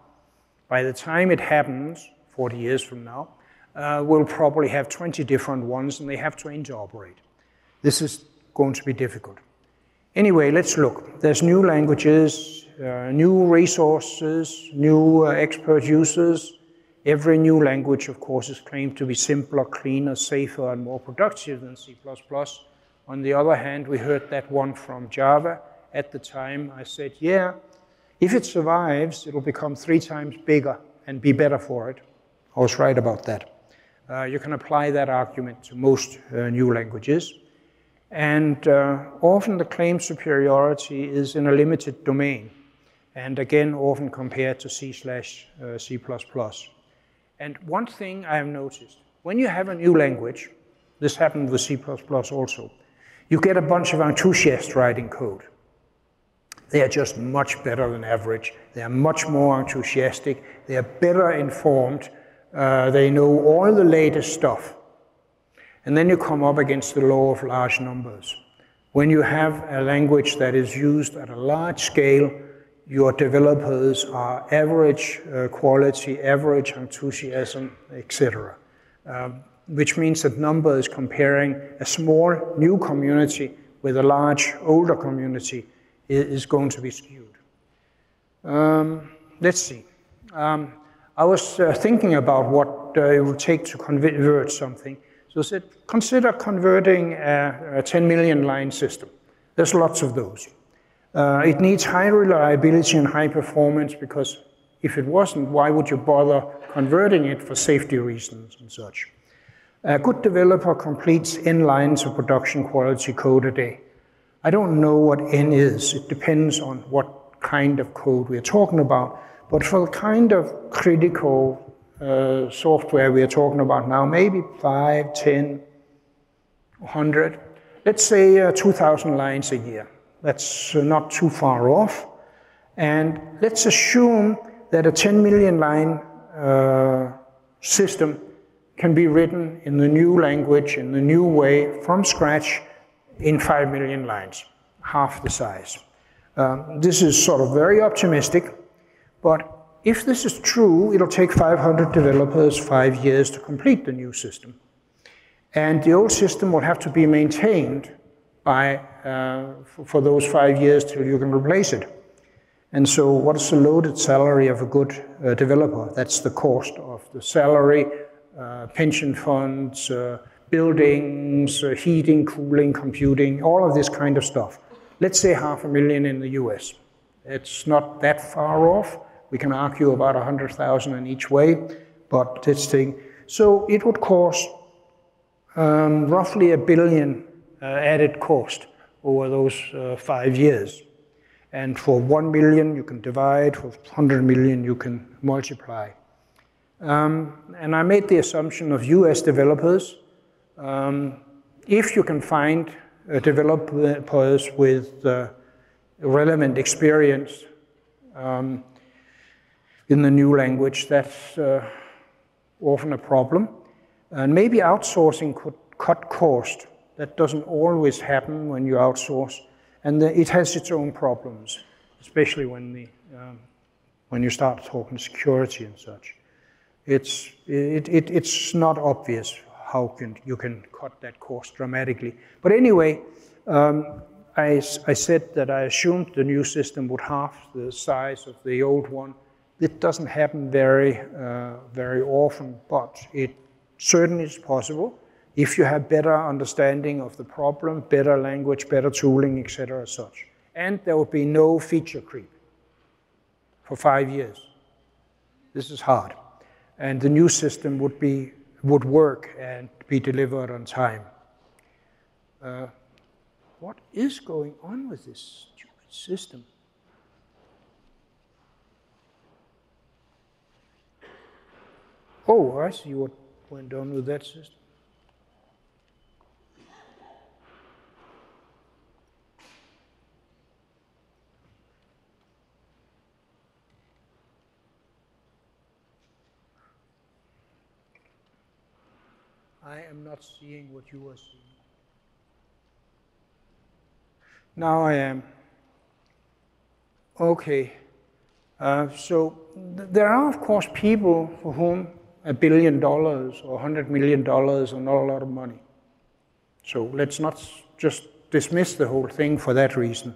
By the time it happens, 40 years from now, we'll probably have 20 different ones, and they have to interoperate. This is going to be difficult. Anyway, let's look. There's new languages, new resources, new expert users. Every new language, of course, is claimed to be simpler, cleaner, safer, and more productive than C++. On the other hand, we heard that one from Java. At the time, I said, yeah, if it survives, it'll become 3 times bigger and be better for it. I was right about that. You can apply that argument to most new languages. And often the claimed superiority is in a limited domain. And again, often compared to C/C++. And one thing I have noticed, when you have a new language, this happened with C++ also, you get a bunch of enthusiasts writing code. They are just much better than average. They are much more enthusiastic. They are better informed. They know all the latest stuff. And then you come up against the law of large numbers. When you have a language that is used at a large scale, your developers are average quality, average enthusiasm, etc. Which means that number is comparing a small new community with a large older community is going to be skewed. Let's see. I was thinking about what it would take to convert something. So I said, consider converting a 10 million line system. There's lots of those. It needs high reliability and high performance, because if it wasn't, why would you bother converting it for safety reasons and such? A good developer completes n lines of production quality code a day. I don't know what n is. It depends on what kind of code we're talking about. But for the kind of critical software we're talking about now, maybe 5, 10, 100, let's say 2,000 lines a year. That's not too far off. And let's assume that a 10 million line system can be written in the new language, in the new way, from scratch, in 5 million lines, half the size. This is sort of very optimistic. But if this is true, it'll take 500 developers 5 years to complete the new system. And the old system will have to be maintained by, for those 5 years till you can replace it. And so what's the loaded salary of a good developer? That's the cost of the salary, pension funds, buildings, heating, cooling, computing, all of this kind of stuff. Let's say $500,000 in the US. It's not that far off. We can argue about 100,000 in each way, but this thing. So it would cost roughly $1 billion added cost over those 5 years. And for 1 million, you can divide. For 100 million, you can multiply. And I made the assumption of US developers. If you can find developers with relevant experience in the new language, that's often a problem. And maybe outsourcing could cut cost. That doesn't always happen when you outsource. And it has its own problems, especially when you start talking security and such. It's not obvious how you can cut that cost dramatically. But anyway, I said that I assumed the new system would halve the size of the old one. It doesn't happen very often, but it certainly is possible if you have better understanding of the problem, better language, better tooling, etc. as such. And there will be no feature creep for 5 years. This is hard. And the new system would work and be delivered on time. What is going on with this stupid system? Oh, I see what went on with that system. I am not seeing what you are seeing. Now I am. Okay. So there are, of course, people for whom $1 billion or $100 million are not a lot of money. So let's not just dismiss the whole thing for that reason.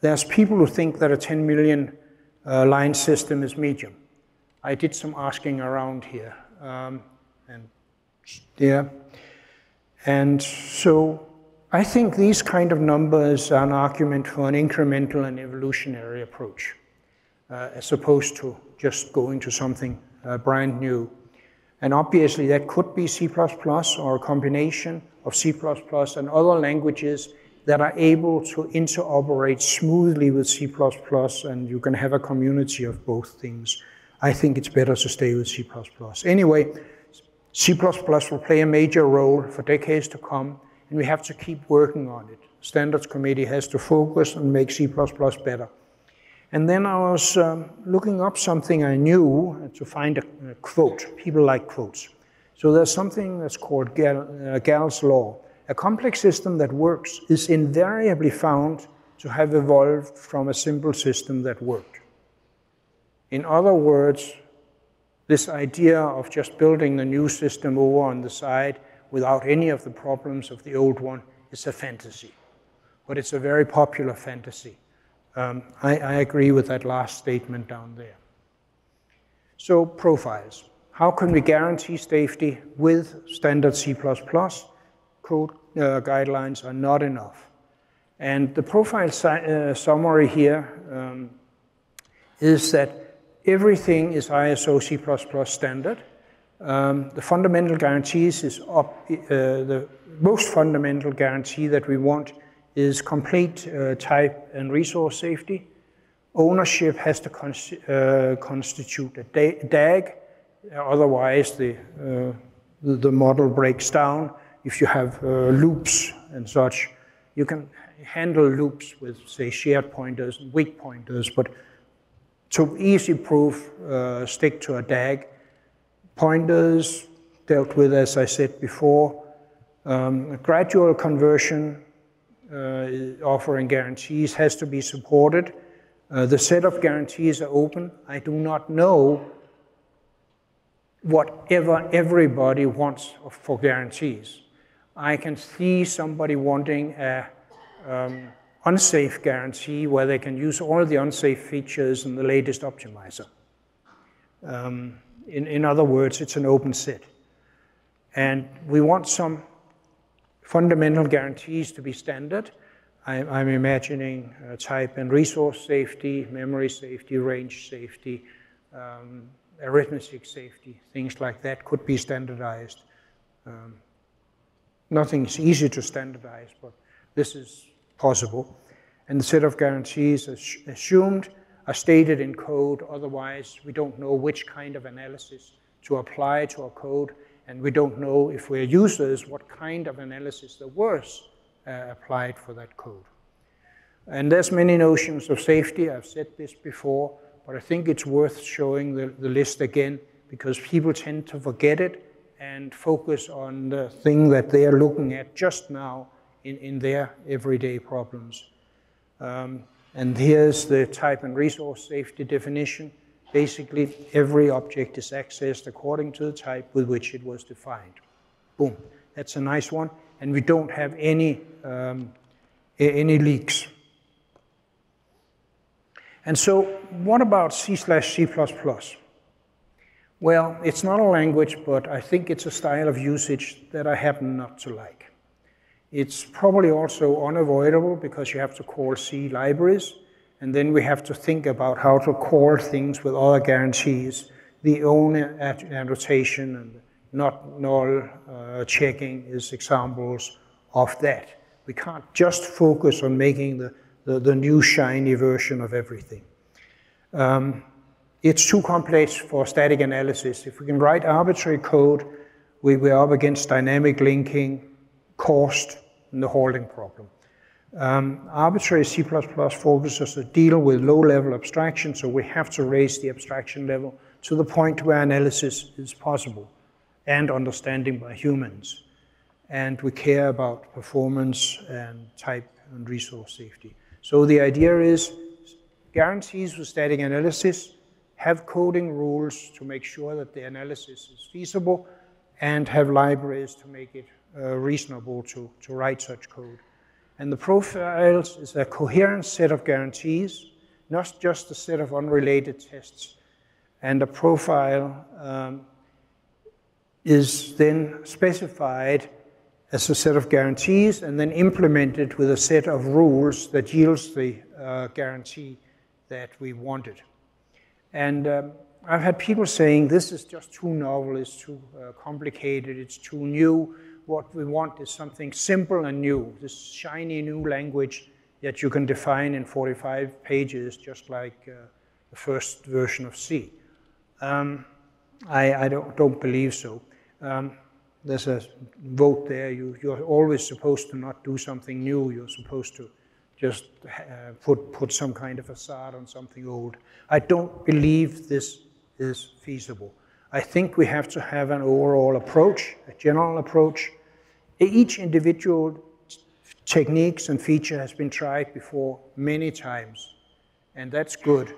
There's people who think that a 10 million line system is medium. I did some asking around here. And so I think these kind of numbers are an argument for an incremental and evolutionary approach, as opposed to just going to something brand new. And obviously that could be C++ or a combination of C++ and other languages that are able to interoperate smoothly with C++, and you can have a community of both things. I think it's better to stay with C++. Anyway, C++ will play a major role for decades to come, and we have to keep working on it. Standards Committee has to focus and make C++ better. And then I was looking up something I knew to find a quote. People like quotes. So there's something that's called Gall's Law. A complex system that works is invariably found to have evolved from a simple system that worked. In other words, this idea of just building a new system over on the side without any of the problems of the old one is a fantasy. But it's a very popular fantasy. I agree with that last statement down there. So profiles. How can we guarantee safety with standard C++? Code guidelines are not enough. And the profile summary here is that everything is ISO C++ standard. The fundamental guarantees is the most fundamental guarantee that we want is complete type and resource safety. Ownership has to constitute a DAG, otherwise the model breaks down. If you have loops and such, you can handle loops with, say, shared pointers and weak pointers, but to easy proof, stick to a DAG. Pointers dealt with, as I said before. A gradual conversion offering guarantees has to be supported. The set of guarantees are open. I do not know whatever everybody wants for guarantees. I can see somebody wanting a unsafe guarantee where they can use all the unsafe features in the latest optimizer. In other words, it's an open set. And we want some fundamental guarantees to be standard. I'm imagining type and resource safety, memory safety, range safety, arithmetic safety, things like that could be standardized. Nothing's easy to standardize, but this is possible. And the set of guarantees assumed are stated in code, otherwise we don't know which kind of analysis to apply to our code, and we don't know if we're users what kind of analysis there was applied for that code. And there's many notions of safety. I've said this before, but I think it's worth showing the list again, because people tend to forget it and focus on the thing that they are looking at just now in their everyday problems. And here's the type and resource safety definition. Basically, every object is accessed according to the type with which it was defined. Boom, that's a nice one. And we don't have any leaks. And so what about C/C++? Well, it's not a language, but I think it's a style of usage that I happen not to like. It's probably also unavoidable because you have to call C libraries, and then we have to think about how to call things with other guarantees, the own annotation and not null checking is examples of that. We can't just focus on making the new shiny version of everything. It's too complex for static analysis. If we can write arbitrary code, we're up against dynamic linking, cost, and the holding problem. Arbitrary C++ focuses to deal with low-level abstraction, so we have to raise the abstraction level to the point where analysis is possible and understanding by humans. And we care about performance and type and resource safety. So the idea is guarantees with static analysis, have coding rules to make sure that the analysis is feasible, and have libraries to make it reasonable to write such code. And the profiles is a coherent set of guarantees, not just a set of unrelated tests. And a profile is then specified as a set of guarantees and then implemented with a set of rules that yields the guarantee that we wanted. And I've had people saying, this is just too novel, it's too complicated, it's too new. What we want is something simple and new, this shiny new language that you can define in 45 pages, just like the first version of C. I don't believe so. There's a vote there, you're always supposed to not do something new, you're supposed to just put some kind of facade on something old. I don't believe this is feasible. I think we have to have an overall approach, a general approach. Each individual techniques and feature has been tried before many times, and that's good,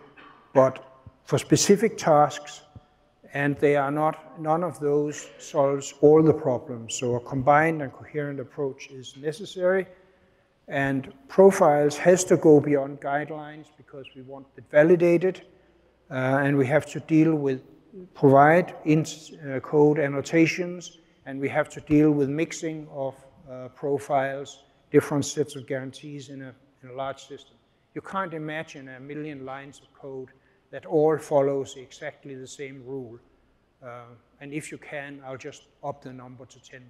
but for specific tasks, and they are not, none of those solves all the problems. So a combined and coherent approach is necessary. And profiles has to go beyond guidelines because we want it validated. And we have to deal with, provide in code annotations. And we have to deal with mixing of profiles, different sets of guarantees in a large system. You can't imagine a million lines of code that all follows exactly the same rule. And if you can, I'll just up the number to 10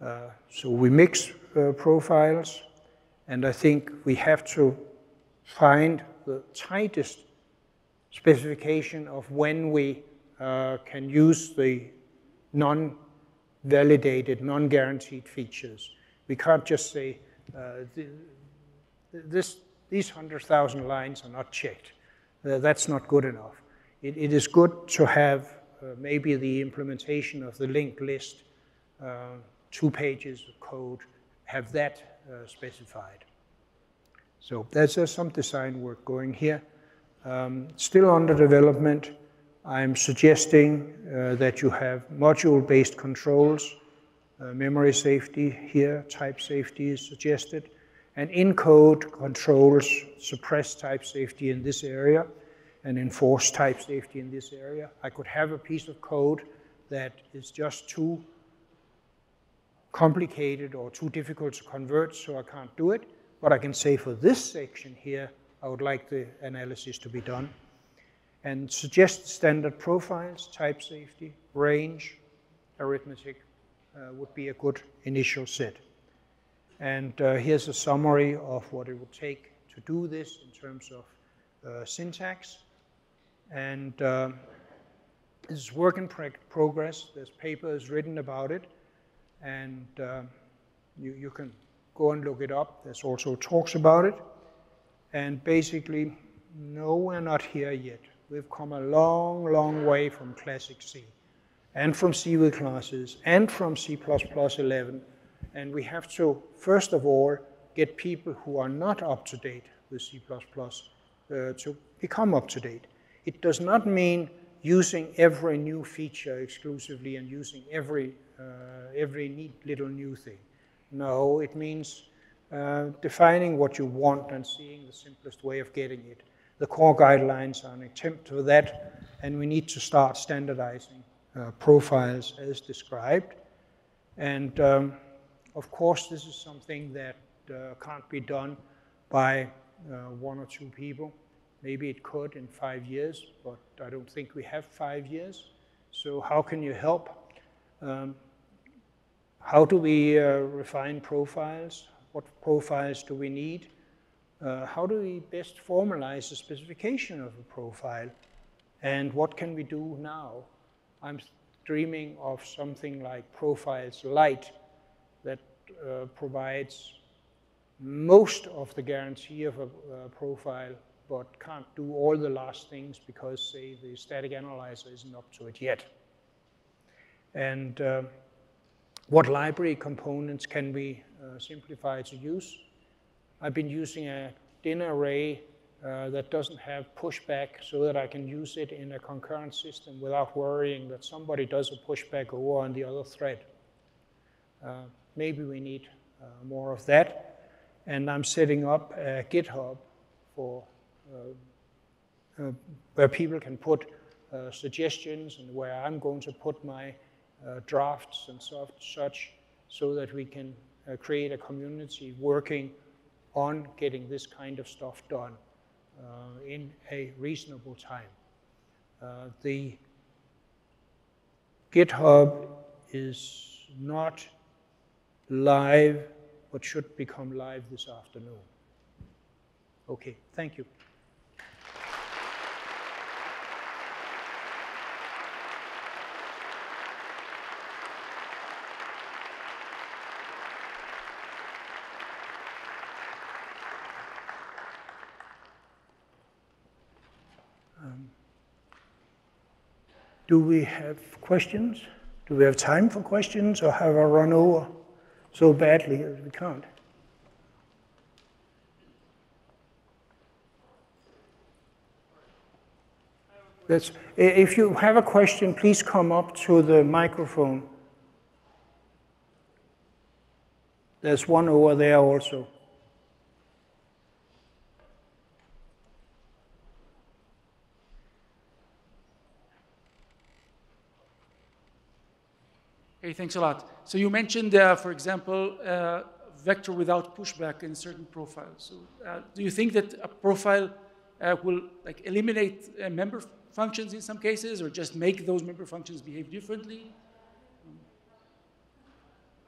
million. So we mix profiles, and I think we have to find the tightest specification of when we can use the non-validated, non-guaranteed features. We can't just say, these 100,000 lines are not checked. That's not good enough. It is good to have maybe the implementation of the linked list, 2 pages of code, have that specified. So there's some design work going here. Still under development. I'm suggesting that you have module-based controls. Memory safety here, type safety is suggested. And in-code controls suppress type safety in this area and enforce type safety in this area. I could have a piece of code that is just too complicated or too difficult to convert, so I can't do it. But I can say for this section here, I would like the analysis to be done. And suggest standard profiles, type safety, range, arithmetic would be a good initial set. And here's a summary of what it would take to do this in terms of syntax. And this is work in progress. There's papers written about it. And you can go and look it up. There's also talks about it. And basically, no, we're not here yet. We've come a long, long way from classic C, and from C with classes, and from C++11. And we have to, first of all, get people who are not up to date with C++ to become up to date. It does not mean using every new feature exclusively and using every neat little new thing. No, it means defining what you want and seeing the simplest way of getting it. The core guidelines are an attempt for that, and we need to start standardizing profiles as described. And of course, this is something that can't be done by one or two people. Maybe it could in 5 years, but I don't think we have 5 years. So how can you help? How do we refine profiles? What profiles do we need? How do we best formalize the specification of a profile? And what can we do now? I'm dreaming of something like Profiles Lite that provides most of the guarantee of a profile, but can't do all the last things because, say, the static analyzer isn't up to it yet. And what library components can we simplify to use? I've been using a DinArray that doesn't have pushback so that I can use it in a concurrent system without worrying that somebody does a pushback over on the other thread. Maybe we need more of that. And I'm setting up a GitHub for where people can put suggestions and where I'm going to put my drafts and such, so that we can create a community working on getting this kind of stuff done in a reasonable time. The GitHub is not live, but should become live this afternoon. Okay, thank you. Do we have questions? Do we have time for questions, or have I run over so badly that we can't? That's, if you have a question, please come up to the microphone. There's one over there also. Hey, thanks a lot. So you mentioned, for example, vector without pushback in certain profiles. So do you think that a profile will like eliminate member functions in some cases, or just make those member functions behave differently?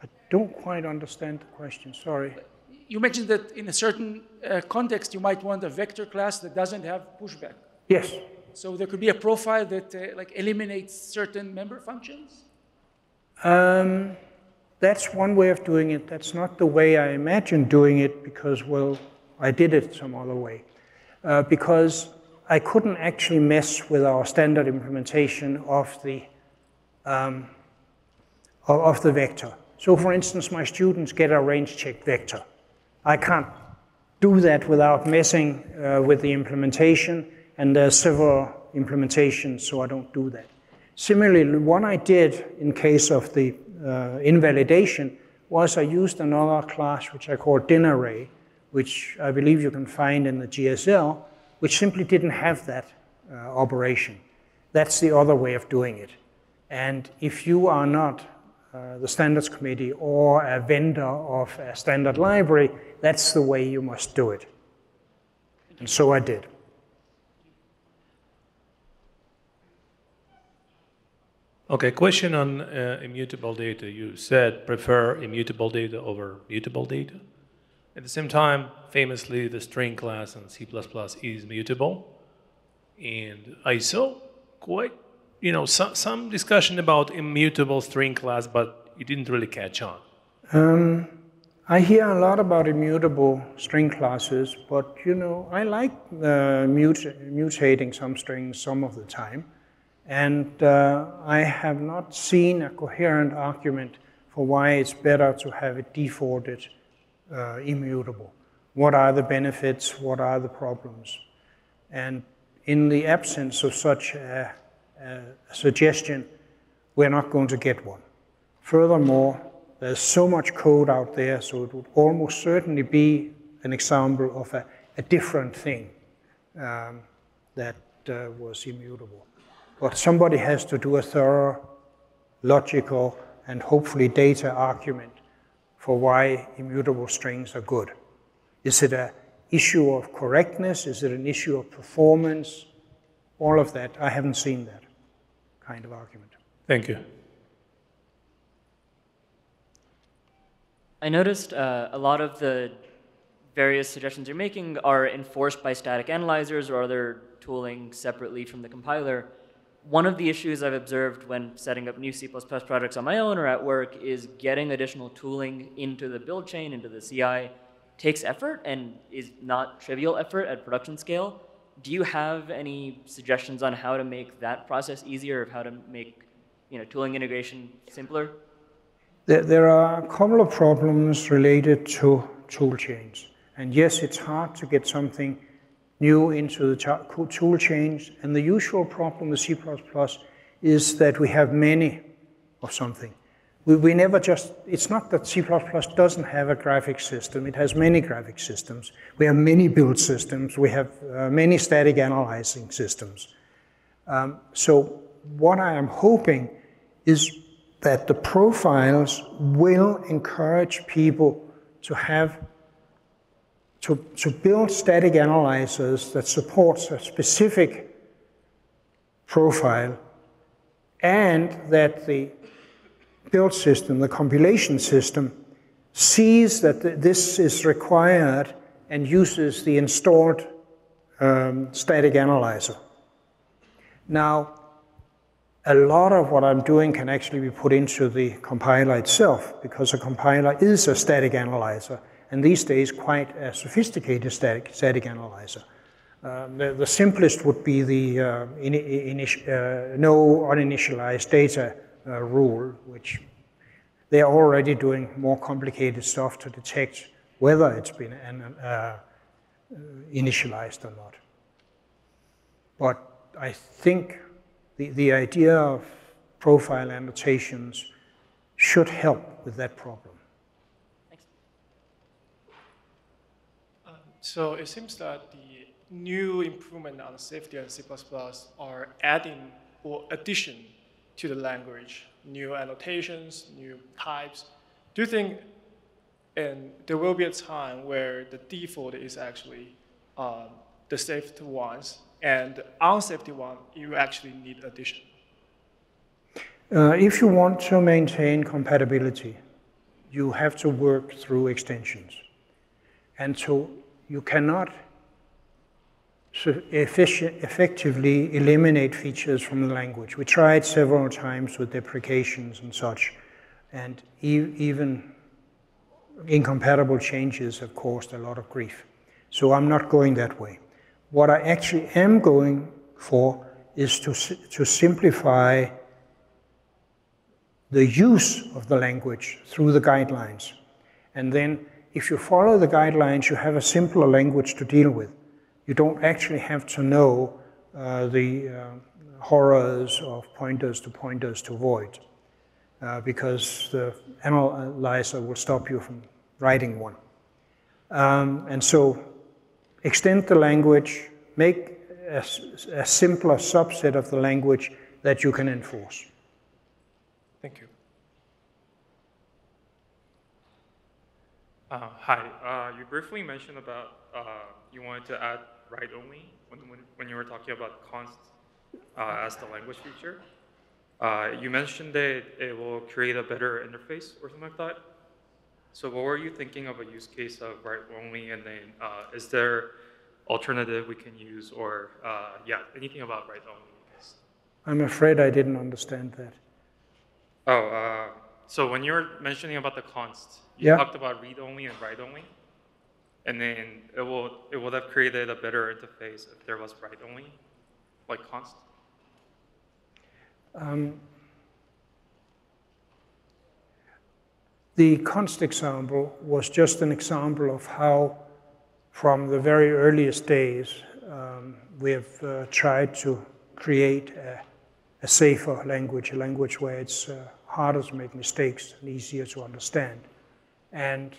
I don't quite understand the question, sorry. You mentioned that in a certain context, you might want a vector class that doesn't have pushback. Yes. So there could be a profile that like eliminates certain member functions? That's one way of doing it. That's not the way I imagined doing it because, well, I did it some other way. Because I couldn't actually mess with our standard implementation of the vector. So, for instance, my students get a range check vector. I can't do that without messing with the implementation, and there are several implementations, so I don't do that. Similarly, one I did in case of the invalidation was I used another class which I call DinArray, which I believe you can find in the GSL, which simply didn't have that operation. That's the other way of doing it. And if you are not the standards committee or a vendor of a standard library, that's the way you must do it. And so I did. Okay, question on immutable data. You said prefer immutable data over mutable data. At the same time, famously, the string class in C++ is mutable. And I saw quite, you know, some discussion about immutable string class, but it didn't really catch on. I hear a lot about immutable string classes, but, you know, I like mutating some strings some of the time. And I have not seen a coherent argument for why it's better to have it defaulted immutable. What are the benefits? What are the problems? And in the absence of such a suggestion, we're not going to get one. Furthermore, there's so much code out there, so it would almost certainly be an example of a different thing that was immutable. But somebody has to do a thorough, logical, and hopefully data argument for why immutable strings are good. Is it an issue of correctness? Is it an issue of performance? All of that. I haven't seen that kind of argument. Thank you. I noticed a lot of the various suggestions you're making are enforced by static analyzers or other tooling separately from the compiler. One of the issues I've observed when setting up new C++ projects on my own or at work is getting additional tooling into the build chain, into the CI, takes effort and is not trivial effort at production scale. Do you have any suggestions on how to make that process easier, or how to make, you know, tooling integration simpler? There are a couple of problems related to tool chains. And yes, it's hard to get something new into the tool chains, and the usual problem with C++ is that we have many of something. We never just, it's not that C++ doesn't have a graphic system, it has many graphic systems. We have many build systems, we have many static analyzing systems. So what I am hoping is that the profiles will encourage people to have to build static analyzers that supports a specific profile, and that the build system, the compilation system, sees that this is required and uses the installed static analyzer. Now, a lot of what I'm doing can actually be put into the compiler itself, because a compiler is a static analyzer. And these days, quite a sophisticated static analyzer. The simplest would be the no uninitialized data rule, which they are already doing more complicated stuff to detect whether it's been initialized or not. But I think the idea of profile annotations should help with that problem. So it seems that the new improvement on safety and C++ are adding or addition to the language, new annotations, new types. Do you think, and there will be a time where the default is actually the safe ones, and the unsafe one, you actually need addition? If you want to maintain compatibility, you have to work through extensions. And so you cannot effectively eliminate features from the language. We tried several times with deprecations and such, and even incompatible changes have caused a lot of grief. So I'm not going that way. What I actually am going for is to simplify the use of the language through the guidelines, and then If you follow the guidelines, you have a simpler language to deal with. You don't actually have to know the horrors of pointers to void, because the analyzer will stop you from writing one. And so extend the language, make a simpler subset of the language that you can enforce. Thank you. Hi, you briefly mentioned about you wanted to add write only when you were talking about const as the language feature. You mentioned that it will create a better interface or something like that. So what were you thinking of a use case of write only, and then is there alternative we can use, or yeah, anything about write only? I'm afraid I didn't understand that. Oh, so when you were mentioning about the const, you talked about read only and write only, and then it would have created a better interface if there was write only, like const. The const example was just an example of how, from the very earliest days, we have tried to create a safer language, a language where it's harder to make mistakes and easier to understand. And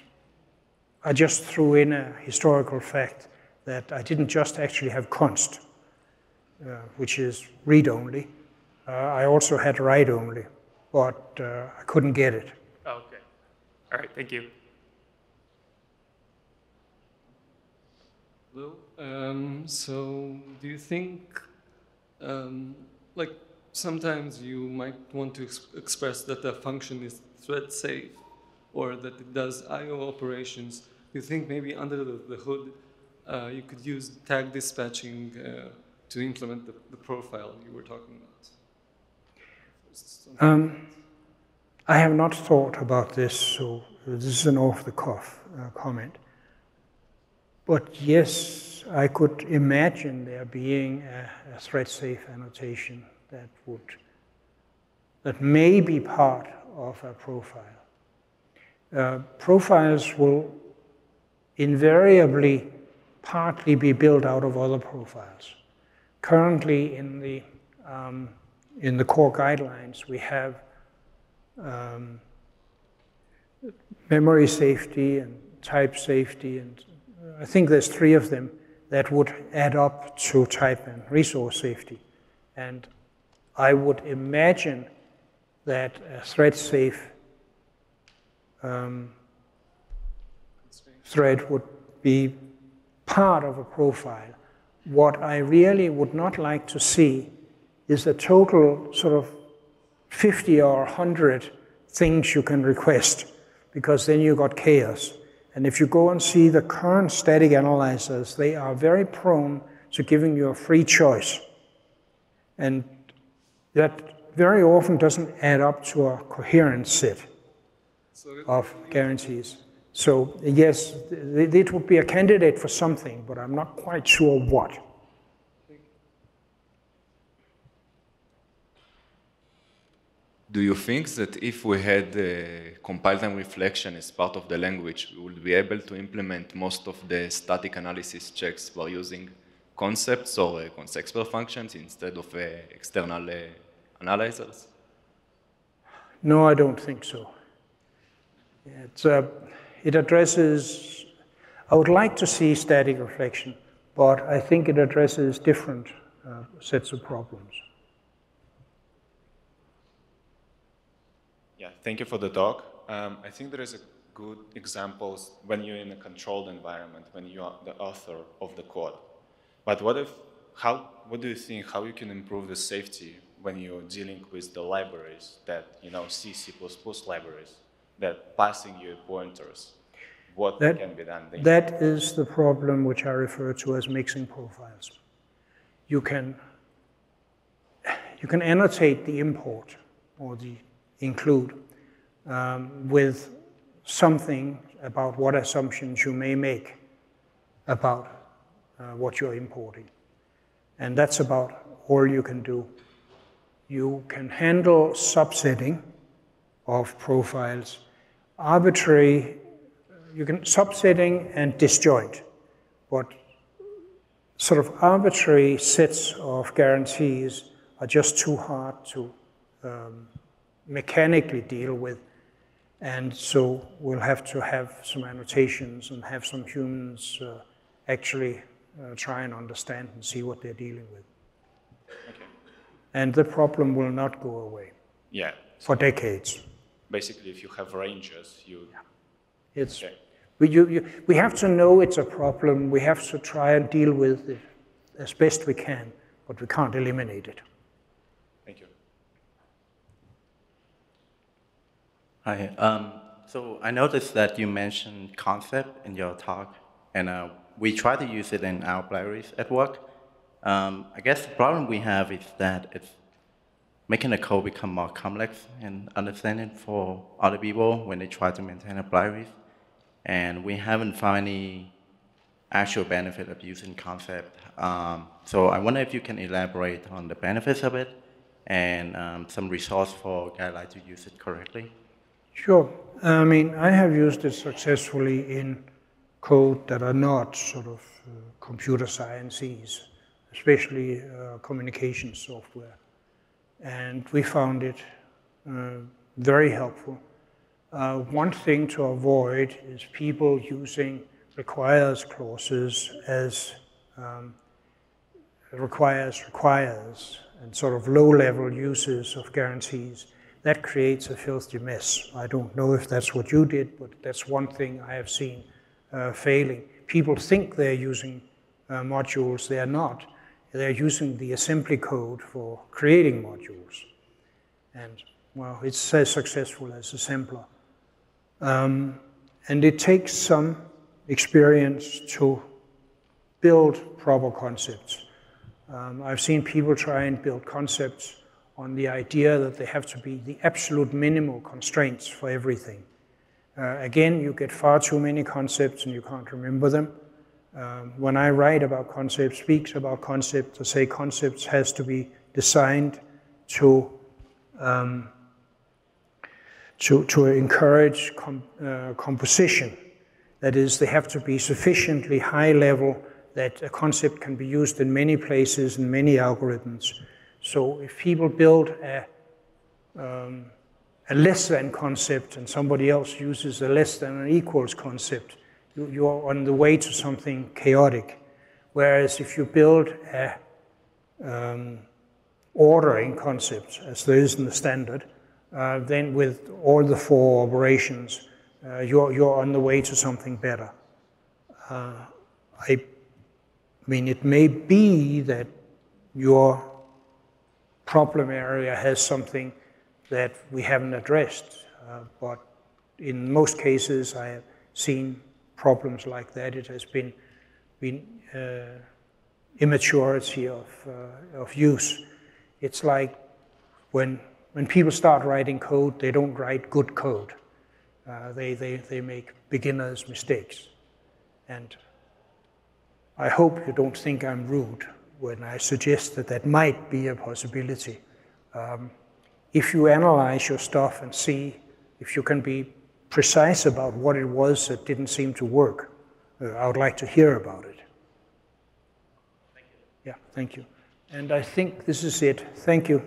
I just threw in a historical fact that I didn't just actually have const, which is read only. I also had write only, but I couldn't get it. Okay. All right, thank you. Hello. So do you think like sometimes you might want to express that a function is thread safe, or that it does I/O operations? You think maybe under the hood you could use tag dispatching to implement the profile you were talking about? I have not thought about this, so this is an off-the-cuff comment. But yes, I could imagine there being a thread-safe annotation that may be part of a profile. Profiles will invariably partly be built out of other profiles. Currently, in the core guidelines, we have memory safety and type safety, and I think there's 3 of them that would add up to type and resource safety. And I would imagine that a thread-safe thread would be part of a profile. What I really would not like to see is a total sort of 50 or 100 things you can request, because then you got chaos. And if you go and see the current static analyzers, they are very prone to giving you a free choice. And that very often doesn't add up to a coherent set of guarantees. So yes, it would be a candidate for something, but I'm not quite sure what. Do you think that if we had compile time reflection as part of the language, we would be able to implement most of the static analysis checks by using concepts or concept-expert functions instead of external analyzers? No, I don't think so. It addresses, I would like to see static reflection, but I think it addresses different sets of problems. Yeah, thank you for the talk. I think there is a good example when you're in a controlled environment, when you are the author of the code. But what do you think, how you can improve the safety when you're dealing with the libraries that, you know, C++ libraries that passing you pointers? What can be done there? That is the problem which I refer to as mixing profiles. You can annotate the import or the include with something about what assumptions you may make about what you're importing. And that's about all you can do. You can handle subsetting of profiles. Arbitrary you can subsetting and disjoint, but sort of arbitrary sets of guarantees are just too hard to mechanically deal with. And so we'll have to have some annotations and have some humans actually try and understand and see what they're dealing with. Okay. And the problem will not go away. Yeah. For decades. Basically, if you have ranges, you... Yeah. It's, okay. We have to know it's a problem. We have to try and deal with it as best we can, but we can't eliminate it. Thank you. Hi. So I noticed that you mentioned concept in your talk, and we try to use it in our libraries at work. I guess the problem we have is that it's making the code become more complex and understanding for other people when they try to maintain a libraries. And we haven't found any actual benefit of using concept. So I wonder if you can elaborate on the benefits of it and some resource for guidelines to use it correctly. Sure. I mean, I have used it successfully in code that are not sort of computer sciences, especially communication software. And we found it very helpful. One thing to avoid is people using requires clauses as requires, and sort of low-level uses of guarantees. That creates a filthy mess. I don't know if that's what you did, but that's one thing I have seen failing. People think they're using modules, they're not. They're using the assembly code for creating modules. And, well, it's as successful as assembler. And it takes some experience to build proper concepts. I've seen people try and build concepts on the idea that they have to be the absolute minimal constraints for everything. Again, you get far too many concepts and you can't remember them. When I write about concepts, speaks about concepts, I say concepts has to be designed to encourage composition. That is, they have to be sufficiently high level that a concept can be used in many places and many algorithms. So if people build a less than concept and somebody else uses a less than or equals concept, you're on the way to something chaotic. Whereas if you build a ordering concept, as there is in the standard, then with all the four operations, you're on the way to something better. I mean, it may be that your problem area has something that we haven't addressed, but in most cases I have seen problems like that. It has been immaturity of use. It's like when people start writing code, they don't write good code. They make beginners' mistakes. And I hope you don't think I'm rude when I suggest that that might be a possibility. If you analyze your stuff and see if you can be precise about what it was that didn't seem to work, I would like to hear about it. Thank you. Yeah, thank you. And I think this is it. Thank you.